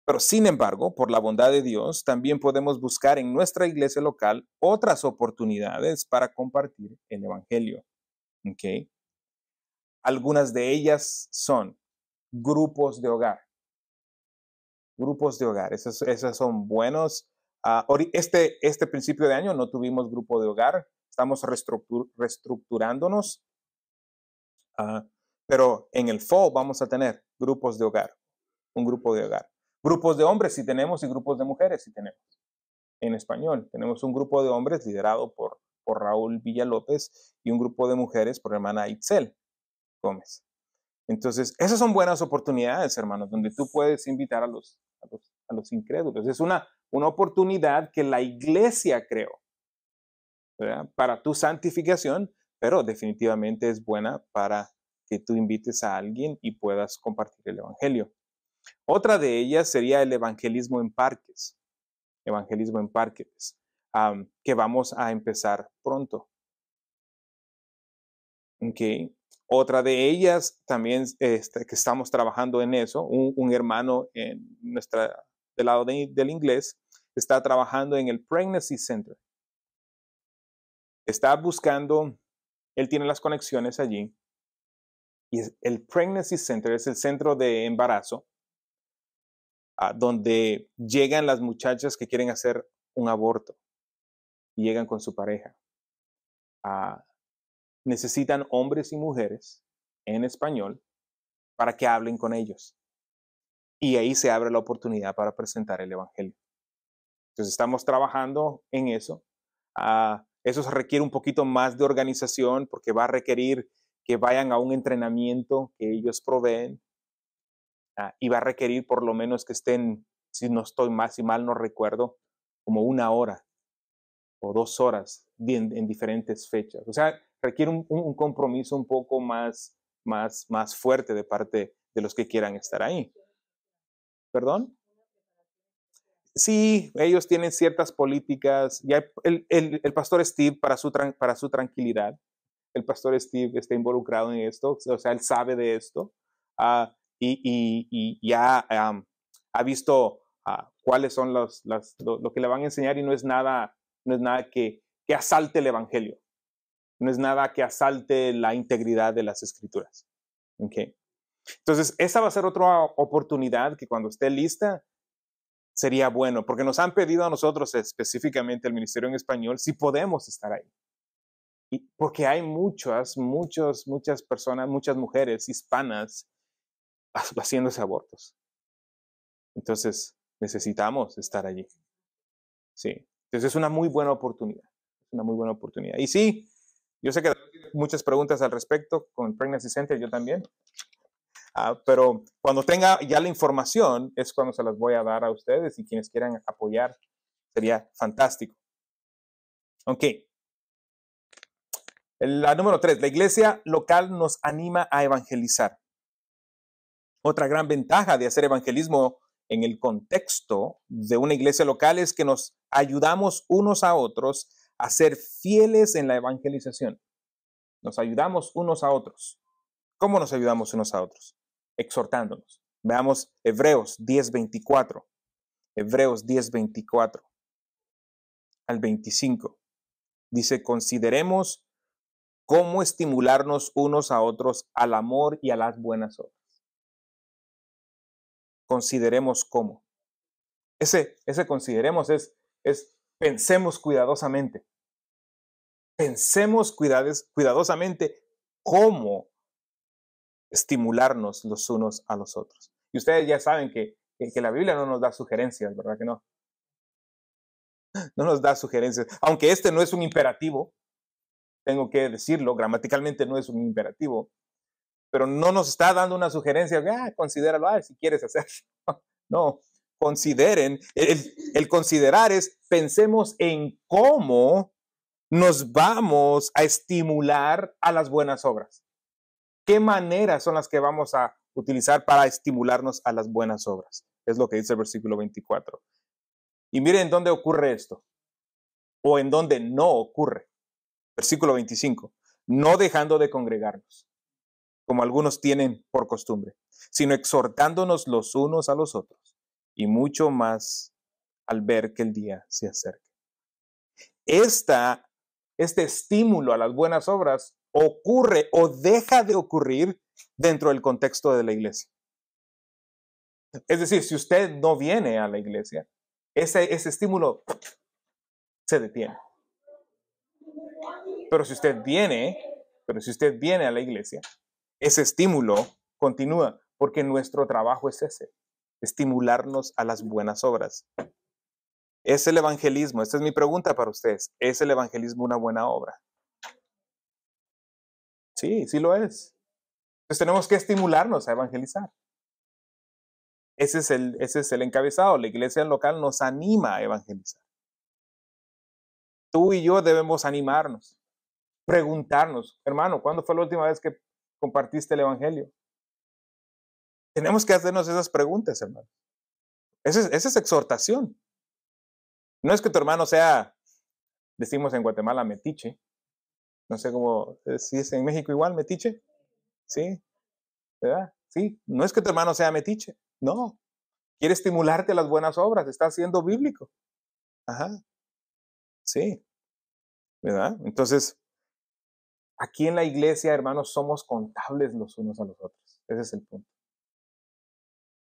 Pero, sin embargo, por la bondad de Dios, también podemos buscar en nuestra iglesia local otras oportunidades para compartir el evangelio. ¿Ok? Algunas de ellas son grupos de hogar. Grupos de hogar. Esas, esas son buenos. Uh, este, este principio de año no tuvimos grupo de hogar. Estamos reestructur- reestructurándonos. Uh, pero en el fall vamos a tener grupos de hogar. Un grupo de hogar. Grupos de hombres sí tenemos y grupos de mujeres sí tenemos. En español tenemos un grupo de hombres liderado por, por Raúl Villalópez y un grupo de mujeres por hermana Itzel Gómez. Entonces, esas son buenas oportunidades, hermanos, donde tú puedes invitar a los, a los, a los incrédulos. Es una, una oportunidad que la iglesia creó, ¿verdad?, para tu santificación, pero definitivamente es buena para que tú invites a alguien y puedas compartir el evangelio. Otra de ellas sería el evangelismo en parques. Evangelismo en parques, um, que vamos a empezar pronto. Okay. Otra de ellas también este, que estamos trabajando en eso, un, un hermano en nuestra, del lado de, del inglés está trabajando en el Pregnancy Center. Está buscando, él tiene las conexiones allí, y el Pregnancy Center es el centro de embarazo, Uh, donde llegan las muchachas que quieren hacer un aborto y llegan con su pareja. Uh, necesitan hombres y mujeres en español para que hablen con ellos. Y ahí se abre la oportunidad para presentar el evangelio. Entonces estamos trabajando en eso. Uh, eso requiere un poquito más de organización porque va a requerir que vayan a un entrenamiento que ellos proveen. Uh, y va a requerir por lo menos que estén, si no estoy mal, si mal no recuerdo, como una hora o dos horas en, en diferentes fechas. O sea, requiere un, un compromiso un poco más, más, más fuerte de parte de los que quieran estar ahí. ¿Perdón? Sí, ellos tienen ciertas políticas. Ya el, el, el pastor Steve, para su, para su tranquilidad, el pastor Steve está involucrado en esto, o sea, él sabe de esto. Uh, Y, y, y ya um, ha visto uh, cuáles son los, los, lo, lo que le van a enseñar, y no es nada, no es nada que, que asalte el evangelio, no es nada que asalte la integridad de las escrituras. Okay. Entonces, esa va a ser otra oportunidad que cuando esté lista sería bueno, porque nos han pedido a nosotros, específicamente al Ministerio en Español, si podemos estar ahí. Y porque hay muchas, muchas, muchas personas, muchas mujeres hispanas haciéndose abortos. Entonces, necesitamos estar allí. Sí. Entonces, es una muy buena oportunidad. Es una muy buena oportunidad. Y sí, yo sé que muchas preguntas al respecto con Pregnancy Center, yo también. Uh, pero cuando tenga ya la información, es cuando se las voy a dar a ustedes, y quienes quieran apoyar, sería fantástico. Ok. La número tres, la iglesia local nos anima a evangelizar. Otra gran ventaja de hacer evangelismo en el contexto de una iglesia local es que nos ayudamos unos a otros a ser fieles en la evangelización. Nos ayudamos unos a otros. ¿Cómo nos ayudamos unos a otros? Exhortándonos. Veamos Hebreos diez veinticuatro. Hebreos diez veinticuatro al veinticinco. Dice, consideremos cómo estimularnos unos a otros al amor y a las buenas obras. Consideremos cómo. Ese, ese consideremos es, es pensemos cuidadosamente. Pensemos cuidades, cuidadosamente cómo estimularnos los unos a los otros. Y ustedes ya saben que, que, que la Biblia no nos da sugerencias, ¿verdad que no? No nos da sugerencias. Aunque este no es un imperativo, tengo que decirlo, gramaticalmente no es un imperativo, pero no nos está dando una sugerencia, ah, considéralo, ah, si quieres hacerlo. No, consideren, el, el considerar es, pensemos en cómo nos vamos a estimular a las buenas obras. ¿Qué maneras son las que vamos a utilizar para estimularnos a las buenas obras? Es lo que dice el versículo veinticuatro. Y miren dónde ocurre esto, o en dónde no ocurre. Versículo veinticinco, no dejando de congregarnos, como algunos tienen por costumbre, sino exhortándonos los unos a los otros, y mucho más al ver que el día se acerca. Esta, este estímulo a las buenas obras ocurre o deja de ocurrir dentro del contexto de la iglesia. Es decir, si usted no viene a la iglesia, ese, ese estímulo se detiene. Pero si usted viene, pero si usted viene a la iglesia, ese estímulo continúa, porque nuestro trabajo es ese, estimularnos a las buenas obras. ¿Es el evangelismo? Esta es mi pregunta para ustedes. ¿Es el evangelismo una buena obra? Sí, sí lo es. Entonces tenemos que estimularnos a evangelizar. Ese es el, ese es el encabezado. La iglesia local nos anima a evangelizar. Tú y yo debemos animarnos, preguntarnos, hermano, ¿cuándo fue la última vez que compartiste el evangelio? Tenemos que hacernos esas preguntas, hermano. Esa es, esa es exhortación. No es que tu hermano sea, decimos en Guatemala, metiche. No sé cómo, si es en México igual, metiche. Sí, ¿verdad? Sí, no es que tu hermano sea metiche. No, quiere estimularte a las buenas obras. Está siendo bíblico. Ajá. Sí, ¿verdad? Entonces, aquí en la iglesia, hermanos, somos contables los unos a los otros. Ese es el punto.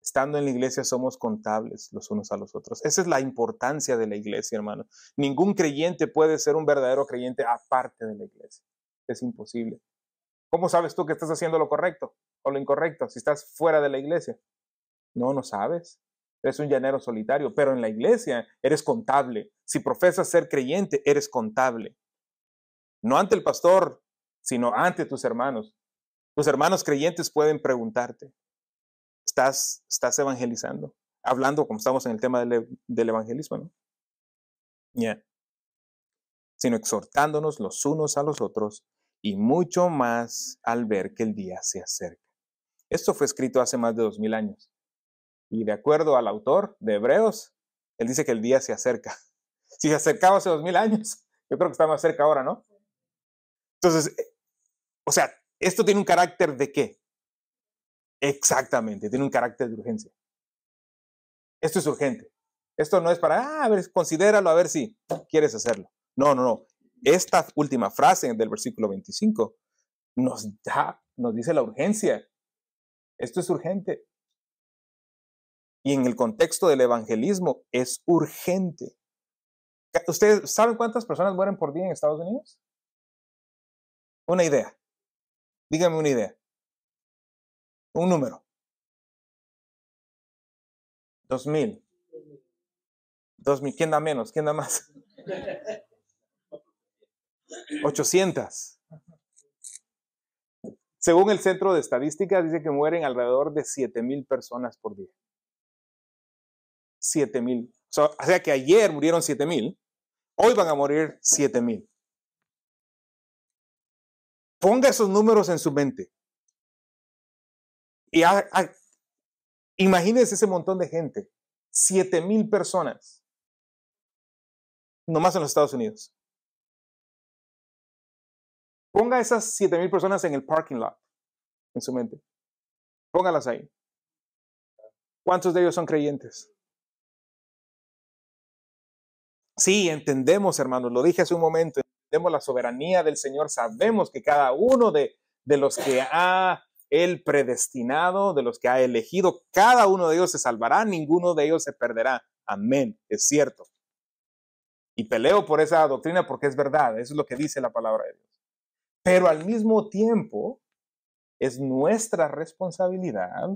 Estando en la iglesia somos contables los unos a los otros. Esa es la importancia de la iglesia, hermano. Ningún creyente puede ser un verdadero creyente aparte de la iglesia. Es imposible. ¿Cómo sabes tú que estás haciendo lo correcto o lo incorrecto si estás fuera de la iglesia? No, no sabes. Eres un llanero solitario, pero en la iglesia eres contable. Si profesas ser creyente, eres contable. No ante el pastor, sino ante tus hermanos. Tus hermanos creyentes pueden preguntarte. Estás, estás evangelizando, hablando como estamos en el tema del, del evangelismo, ¿no? Yeah. Sino exhortándonos los unos a los otros y mucho más al ver que el día se acerca. Esto fue escrito hace más de dos mil años. Y de acuerdo al autor de Hebreos, él dice que el día se acerca. Si se acercaba hace dos mil años, yo creo que está más cerca ahora, ¿no? Entonces, o sea, esto tiene un carácter de qué? Exactamente, tiene un carácter de urgencia. Esto es urgente. Esto no es para, ah, a ver, considéralo, a ver si quieres hacerlo. No, no, no. Esta última frase del versículo veinticinco nos da, nos dice la urgencia. Esto es urgente. Y en el contexto del evangelismo es urgente. ¿Ustedes saben cuántas personas mueren por día en Estados Unidos? Una idea. Díganme una idea. Un número. Dos mil. Dos mil. ¿Quién da menos? ¿Quién da más? ochocientos. Según el Centro de Estadísticas, dice que mueren alrededor de siete mil personas por día. Siete mil. O sea que ayer murieron siete mil. Hoy van a morir siete mil. Ponga esos números en su mente. Y a, a, imagínense ese montón de gente, siete mil personas, nomás en los Estados Unidos. Ponga esas siete mil personas en el parking lot, en su mente. Póngalas ahí. ¿Cuántos de ellos son creyentes? Sí, entendemos, hermanos, lo dije hace un momento, entendemos la soberanía del Señor, sabemos que cada uno de, de los que ha... el predestinado, de los que ha elegido, cada uno de ellos se salvará, ninguno de ellos se perderá. Amén, es cierto. Y peleo por esa doctrina porque es verdad, eso es lo que dice la palabra de Dios. Pero al mismo tiempo, es nuestra responsabilidad.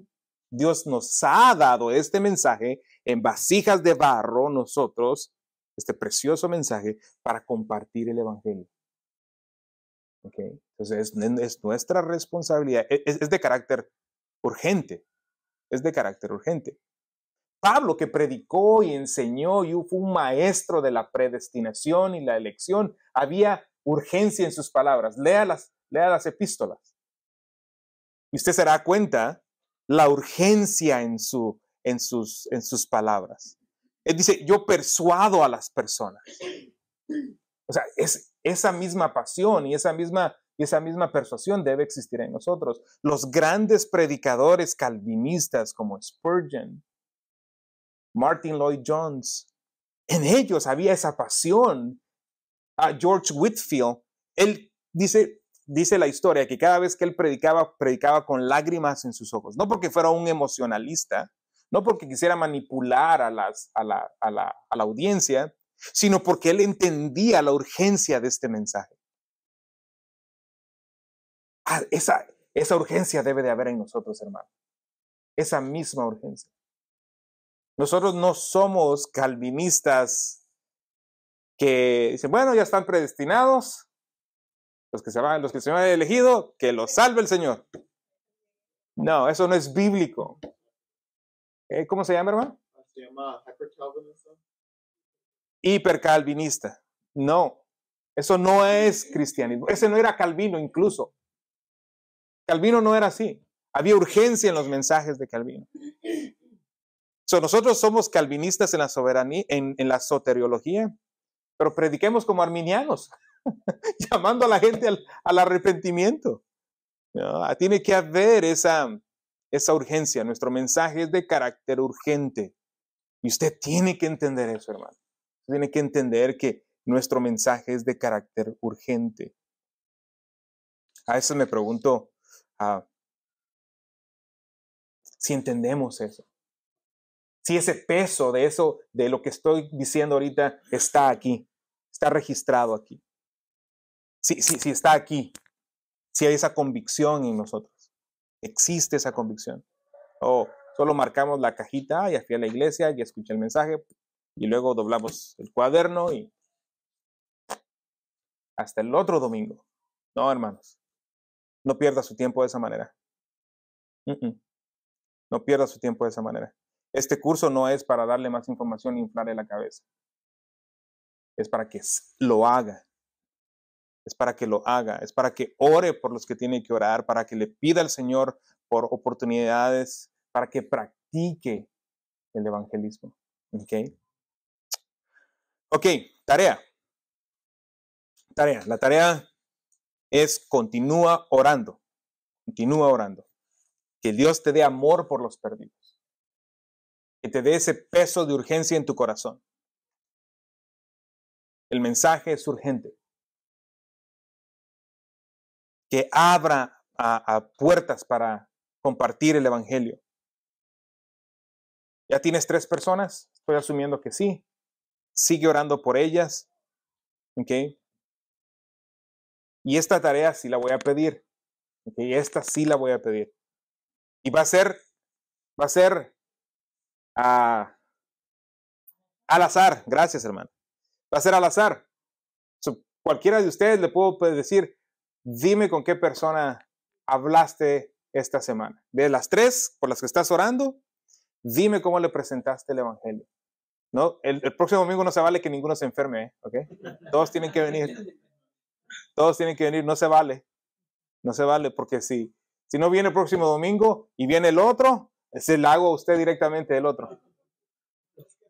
Dios nos ha dado este mensaje en vasijas de barro, nosotros, este precioso mensaje, para compartir el evangelio. Okay. Entonces es, es nuestra responsabilidad, es, es de carácter urgente, es de carácter urgente. Pablo, que predicó y enseñó y fue un maestro de la predestinación y la elección, había urgencia en sus palabras. Lea las, lea las epístolas y usted se dará cuenta la urgencia en, su, en, sus, en sus palabras. Él dice, yo persuado a las personas. O sea, es, esa misma pasión y esa misma, esa misma persuasión debe existir en nosotros. Los grandes predicadores calvinistas como Spurgeon, Martin Lloyd-Jones, en ellos había esa pasión. A George Whitefield, él dice, dice la historia que cada vez que él predicaba, predicaba con lágrimas en sus ojos. No porque fuera un emocionalista, no porque quisiera manipular a, las, a, la, a, la, a la audiencia, sino porque él entendía la urgencia de este mensaje. Ah, esa, esa urgencia debe de haber en nosotros, hermano. Esa misma urgencia. Nosotros no somos calvinistas que dicen, bueno, ya están predestinados. Los que se van, los que se han elegido, que los salve el Señor. No, eso no es bíblico. ¿Eh? ¿Cómo se llama, hermano? Se llama hipercalvinista. Hipercalvinista. No, eso no es cristianismo. Ese no era Calvino incluso. Calvino no era así. Había urgencia en los mensajes de Calvino. So, nosotros somos calvinistas en la soberanía, en, en la soteriología, pero prediquemos como arminianos. Llamando a la gente al, al arrepentimiento. ¿No? Tiene que haber esa, esa urgencia. Nuestro mensaje es de carácter urgente. Y usted tiene que entender eso, hermano. Tiene que entender que nuestro mensaje es de carácter urgente. A veces me pregunto uh, si entendemos eso. Si ese peso de eso, de lo que estoy diciendo ahorita, está aquí. Está registrado aquí. Si sí, sí, sí está aquí, si sí hay esa convicción en nosotros, existe esa convicción. O oh, solo marcamos la cajita, ya fui a la iglesia, ya escuché el mensaje, y luego doblamos el cuaderno y hasta el otro domingo. No, hermanos, no pierda su tiempo de esa manera. Uh -uh. No pierda su tiempo de esa manera. Este curso no es para darle más información e inflarle la cabeza. Es para que lo haga. Es para que lo haga, es para que ore por los que tiene que orar, para que le pida al Señor por oportunidades, para que practique el evangelismo. Ok, okay, tarea. Tarea. La tarea es continúa orando. Continúa orando. Que Dios te dé amor por los perdidos. Que te dé ese peso de urgencia en tu corazón. El mensaje es urgente. Que abra a, a puertas para compartir el evangelio. ¿Ya tienes tres personas? Estoy asumiendo que sí. Sigue orando por ellas. ¿Okay? Y esta tarea sí la voy a pedir. ¿Okay? Esta sí la voy a pedir. Y va a ser, va a ser uh, al azar. Gracias, hermano. Va a ser al azar. So, cualquiera de ustedes le puedo decir, dime con qué persona hablaste esta semana. De las tres por las que estás orando, dime cómo le presentaste el evangelio. ¿No? El, el próximo domingo no se vale que ninguno se enferme, ¿eh? ¿Okay? Todos tienen que venir. Todos tienen que venir. No se vale. No se vale porque si, si no viene el próximo domingo y viene el otro, se la hago a usted directamente el otro.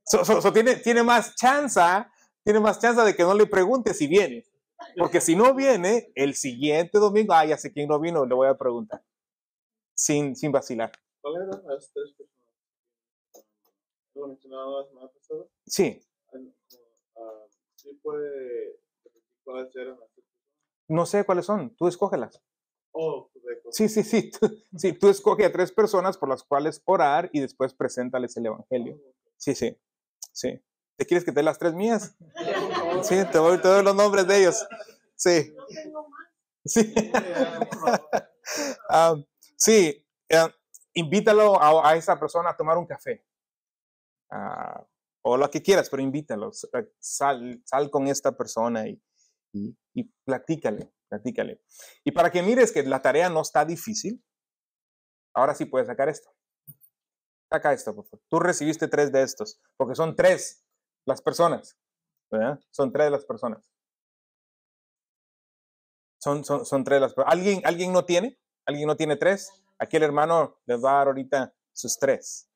So, so, so tiene, tiene más chance, tiene más chance de que no le pregunte si viene. Porque si no viene, el siguiente domingo, ah, ya sé quién no vino, le voy a preguntar. Sin, sin vacilar. ¿Cuáles eran las tres personas? ¿Lo mencionabas más? Sí. ¿Sí puede repetir cuáles eran las tres personas? No sé cuáles son, tú escógelas. Oh, correcto. Sí, sí, sí. Tú, sí, tú escoge a tres personas por las cuales orar y después preséntales el evangelio. Sí, sí, sí. ¿Te quieres que te dé las tres mías? Sí, te doy, te doy los nombres de ellos. Sí. Sí. um, sí. Uh, invítalo a, a esa persona a tomar un café. Uh, o lo que quieras, pero invítalo. Sal, sal con esta persona y, y, y platícale, platícale. Y para que mires que la tarea no está difícil, ahora sí puedes sacar esto. Saca esto, por favor. Tú recibiste tres de estos, porque son tres las personas. ¿Verdad? Son tres de las personas. Son, son, son tres de las personas. ¿Alguien, ¿Alguien no tiene? ¿Alguien no tiene tres? Aquí el hermano les va a dar ahorita sus tres.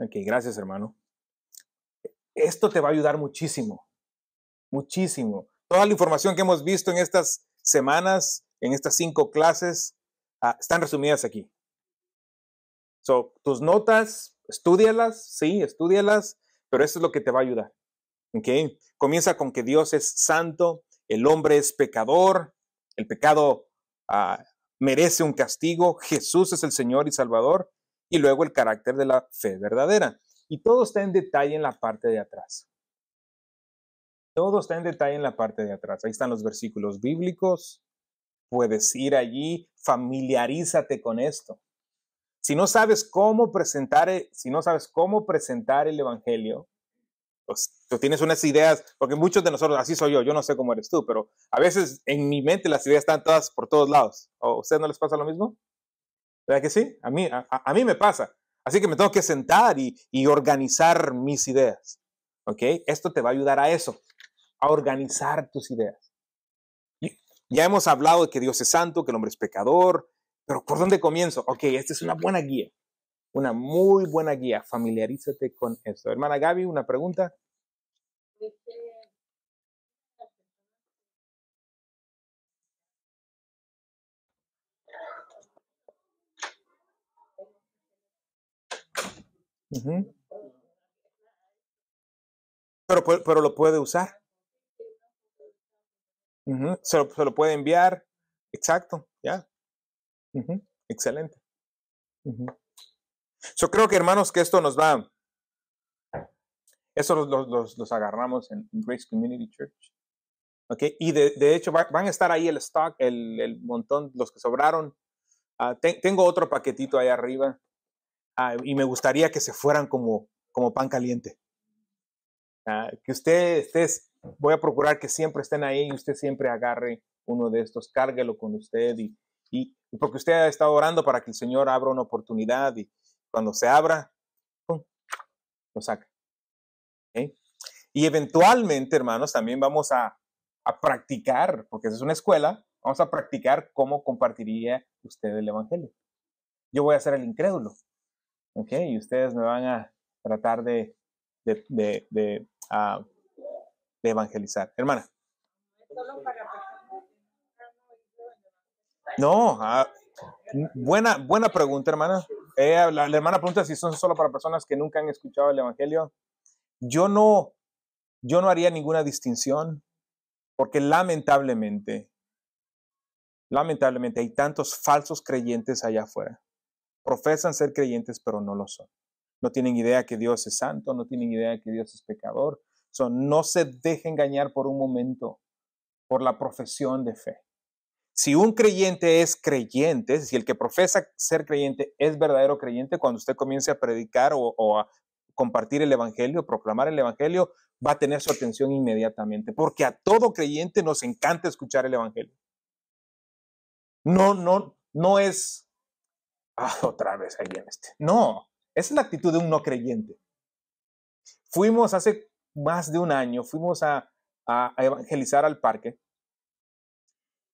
Ok, gracias, hermano. Esto te va a ayudar muchísimo, muchísimo. Toda la información que hemos visto en estas semanas, en estas cinco clases, uh, están resumidas aquí. So, tus notas, estúdialas, sí, estúdialas, pero eso es lo que te va a ayudar. Okay. Comienza con que Dios es santo, el hombre es pecador, el pecado uh, merece un castigo, Jesús es el Señor y Salvador, y luego el carácter de la fe verdadera. Y todo está en detalle en la parte de atrás. Todo está en detalle en la parte de atrás. Ahí están los versículos bíblicos. Puedes ir allí, familiarízate con esto. Si no sabes cómo presentar, si no sabes cómo presentar el evangelio, pues, tú tienes unas ideas, porque muchos de nosotros, así soy yo, yo no sé cómo eres tú, pero a veces en mi mente las ideas están todas por todos lados. ¿A ustedes no les pasa lo mismo? ¿Verdad que sí? A mí, a, a mí me pasa. Así que me tengo que sentar y, y organizar mis ideas. ¿Ok? Esto te va a ayudar a eso, a organizar tus ideas. Ya hemos hablado de que Dios es santo, que el hombre es pecador, pero ¿por dónde comienzo? Ok, esta es una buena guía, una muy buena guía. Familiarízate con esto. Hermana Gaby, una pregunta. Uh-huh. Pero, pero lo puede usar. Uh-huh. se, lo, se lo puede enviar. Exacto, ya. Yeah. Uh-huh. Excelente. Uh-huh. Yo creo que, hermanos, que esto nos va. Eso los, los, los agarramos en Grace Community Church. Okay. Y de, de hecho va, van a estar ahí el stock, el, el montón, los que sobraron. Uh, te, tengo otro paquetito ahí arriba. Ah, y me gustaría que se fueran como, como pan caliente. Ah, que ustedes, ustedes, voy a procurar que siempre estén ahí y usted siempre agarre uno de estos, cárguelo con usted. Y, y porque usted ha estado orando para que el Señor abra una oportunidad y cuando se abra, ¡pum!, lo saca. ¿Okay? Y eventualmente, hermanos, también vamos a, a practicar, porque esa es una escuela, vamos a practicar cómo compartiría usted el evangelio. Yo voy a ser el incrédulo. Ok, y ustedes me van a tratar de, de, de, de, uh, de evangelizar. Hermana. No, uh, buena, buena pregunta, hermana. Eh, la, la hermana pregunta si son solo para personas que nunca han escuchado el evangelio. Yo no, yo no haría ninguna distinción, porque lamentablemente, lamentablemente hay tantos falsos creyentes allá afuera. Profesan ser creyentes, pero no lo son. No tienen idea que Dios es santo, no tienen idea que Dios es pecador. So, no se deje engañar por un momento por la profesión de fe. Si un creyente es creyente, si el que profesa ser creyente es verdadero creyente, cuando usted comience a predicar o, o a compartir el evangelio, proclamar el evangelio, va a tener su atención inmediatamente, porque a todo creyente nos encanta escuchar el evangelio. No, no, no es... Ah, otra vez ahí en este. No, esa es la actitud de un no creyente. Fuimos hace más de un año, fuimos a, a, a evangelizar al parque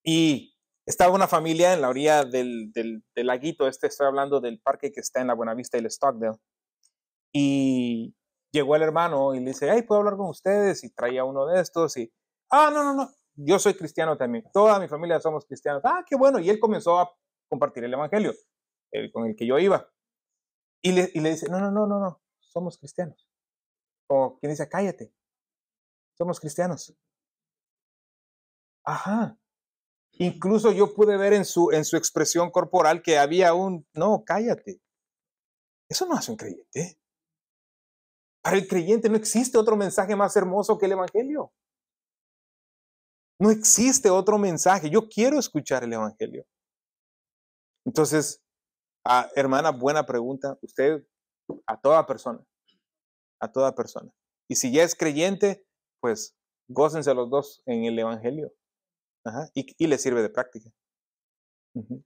y estaba una familia en la orilla del, del, del laguito este, estoy hablando del parque que está en la Buenavista y el Stockdale, y llegó el hermano y le dice, hey, ¿puedo hablar con ustedes? Y traía uno de estos y, ah, no, no, no, yo soy cristiano también, toda mi familia somos cristianos. Ah, qué bueno, y él comenzó a compartir el evangelio. El con el que yo iba, y le, y le dice, no, no, no, no, no, somos cristianos. O quien dice, cállate, somos cristianos. Ajá. Incluso yo pude ver en su, en su expresión corporal que había un, no, cállate. Eso no hace un creyente. Para el creyente no existe otro mensaje más hermoso que el evangelio. No existe otro mensaje. Yo quiero escuchar el evangelio. Entonces, ah, hermana, buena pregunta. Usted, a toda persona, a toda persona. Y si ya es creyente, pues gócense los dos en el evangelio. Ajá, y, y le sirve de práctica. Uh-huh.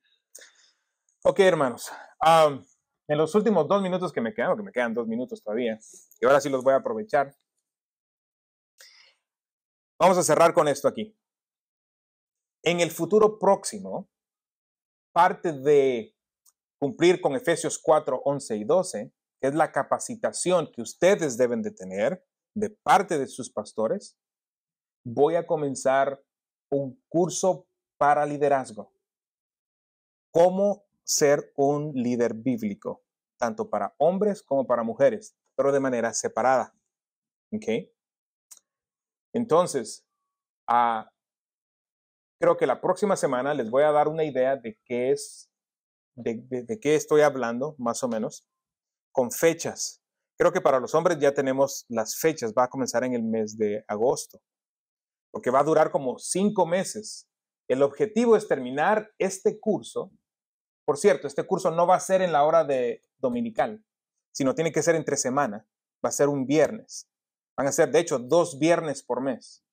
Ok, hermanos. Um, en los últimos dos minutos que me quedan, que me quedan dos minutos todavía, y ahora sí los voy a aprovechar. Vamos a cerrar con esto aquí. En el futuro próximo, parte de cumplir con Efesios cuatro, once y doce, es la capacitación que ustedes deben de tener de parte de sus pastores, voy a comenzar un curso para liderazgo. Cómo ser un líder bíblico, tanto para hombres como para mujeres, pero de manera separada. ¿Ok? Entonces, uh, creo que la próxima semana les voy a dar una idea de qué es, de, de, de qué estoy hablando, más o menos, con fechas. Creo que para los hombres ya tenemos las fechas. Va a comenzar en el mes de agosto, porque va a durar como cinco meses. El objetivo es terminar este curso. Por cierto, este curso no va a ser en la hora de dominical, sino tiene que ser entre semana. Va a ser un viernes. Van a ser, de hecho, dos viernes por mes.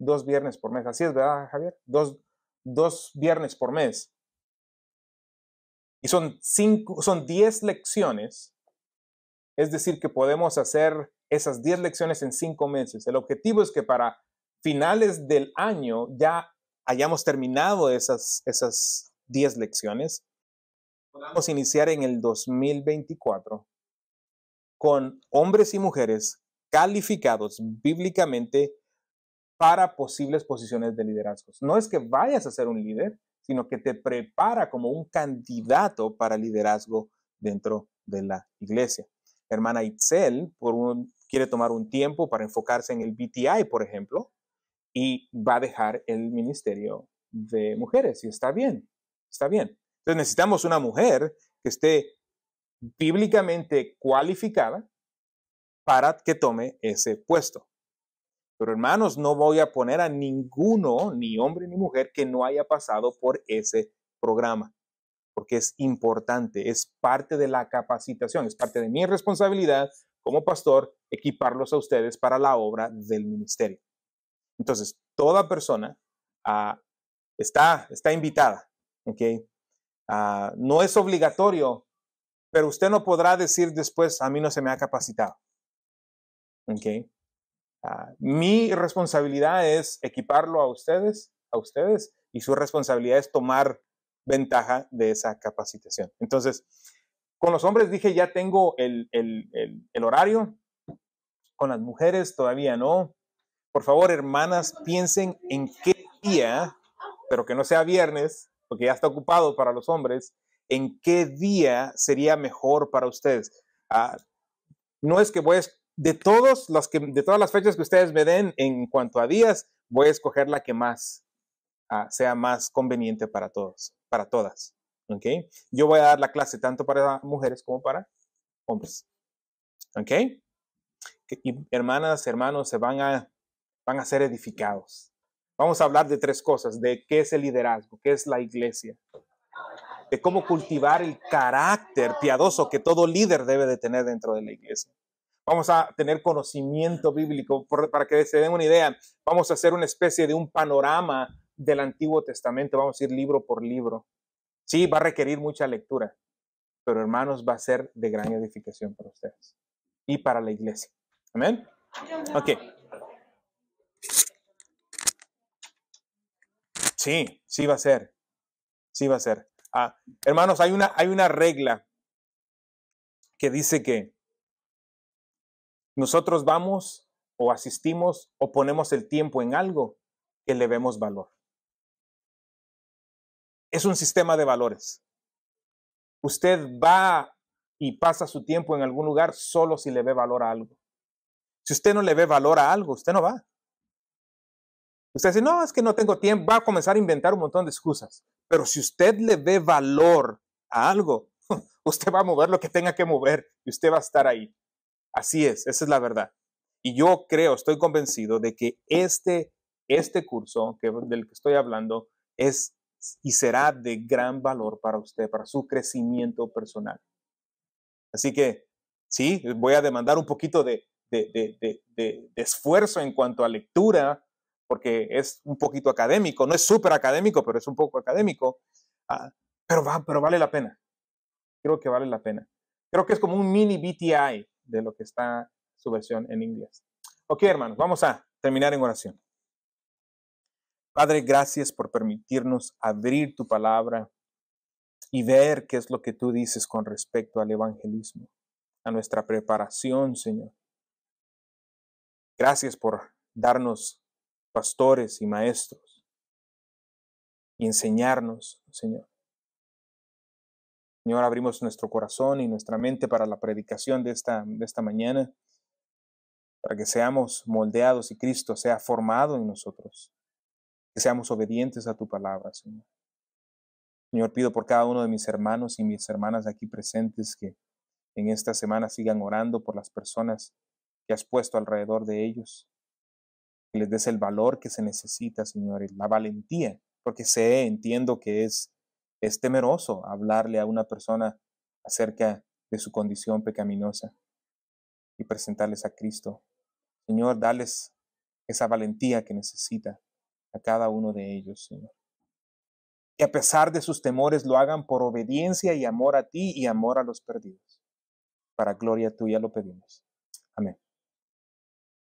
Dos viernes por mes. Así es, ¿verdad, Javier? Dos, dos viernes por mes. Y son cinco, son diez lecciones. Es decir, que podemos hacer esas diez lecciones en cinco meses. El objetivo es que para finales del año ya hayamos terminado esas, esas diez lecciones. Podemos iniciar en el dos mil veinticuatro con hombres y mujeres calificados bíblicamente para posibles posiciones de liderazgo. No es que vayas a ser un líder, sino que te prepara como un candidato para liderazgo dentro de la iglesia. Hermana Itzel por un, quiere tomar un tiempo para enfocarse en el B T I, por ejemplo, y va a dejar el ministerio de mujeres. Y está bien, está bien. Entonces necesitamos una mujer que esté bíblicamente cualificada para que tome ese puesto. Pero hermanos, no voy a poner a ninguno, ni hombre ni mujer, que no haya pasado por ese programa, porque es importante, es parte de la capacitación, es parte de mi responsabilidad como pastor equiparlos a ustedes para la obra del ministerio. Entonces, toda persona uh, está, está invitada, ¿ok? Uh, no es obligatorio, pero usted no podrá decir después, a mí no se me ha capacitado, ¿ok? Uh, mi responsabilidad es equiparlo a ustedes, a ustedes, y su responsabilidad es tomar ventaja de esa capacitación. Entonces, con los hombres dije, ya tengo el, el, el, el horario. Con las mujeres todavía no. Por favor, hermanas, piensen en qué día, pero que no sea viernes, porque ya está ocupado para los hombres, en qué día sería mejor para ustedes. Uh, no es que voy a... De, todos los que, de todas las fechas que ustedes me den en cuanto a días, voy a escoger la que más uh, sea más conveniente para todos, para todas. ¿Okay? Yo voy a dar la clase tanto para mujeres como para hombres. ¿Okay? Y hermanas, hermanos, se van a, van a ser edificados. Vamos a hablar de tres cosas, de qué es el liderazgo, qué es la iglesia, de cómo cultivar el carácter piadoso que todo líder debe de tener dentro de la iglesia. Vamos a tener conocimiento bíblico. Por, para que se den una idea, vamos a hacer una especie de un panorama del Antiguo Testamento. Vamos a ir libro por libro. Sí, va a requerir mucha lectura, pero hermanos, va a ser de gran edificación para ustedes y para la iglesia. Amén. Ok. Sí, sí va a ser. Sí va a ser. Ah, hermanos, hay una, hay una regla que dice que nosotros vamos o asistimos o ponemos el tiempo en algo que le vemos valor. Es un sistema de valores. Usted va y pasa su tiempo en algún lugar solo si le ve valor a algo. Si usted no le ve valor a algo, usted no va. Usted dice, no, es que no tengo tiempo. Va a comenzar a inventar un montón de excusas. Pero si usted le ve valor a algo, usted va a mover lo que tenga que mover y usted va a estar ahí. Así es, esa es la verdad. Y yo creo, estoy convencido de que este, este curso que, del que estoy hablando es y será de gran valor para usted, para su crecimiento personal. Así que, sí, voy a demandar un poquito de, de, de, de, de, de esfuerzo en cuanto a lectura, porque es un poquito académico, no es súper académico, pero es un poco académico, uh, pero, va, pero vale la pena. Creo que vale la pena. Creo que es como un mini B T I de lo que está su versión en inglés. Ok, hermanos, vamos a terminar en oración. Padre, gracias por permitirnos abrir tu palabra y ver qué es lo que tú dices con respecto al evangelismo. a nuestra preparación, Señor. Gracias por darnos pastores y maestros y enseñarnos, Señor. Señor, abrimos nuestro corazón y nuestra mente para la predicación de esta, de esta mañana, para que seamos moldeados y Cristo sea formado en nosotros, que seamos obedientes a tu palabra, Señor. Señor, pido por cada uno de mis hermanos y mis hermanas aquí presentes que en esta semana sigan orando por las personas que has puesto alrededor de ellos, que les des el valor que se necesita, Señor, y la valentía, porque sé, entiendo que es, es temeroso hablarle a una persona acerca de su condición pecaminosa y presentarles a Cristo. Señor, dales esa valentía que necesita a cada uno de ellos, Señor. Que a pesar de sus temores lo hagan por obediencia y amor a ti y amor a los perdidos. Para gloria tuya lo pedimos. Amén.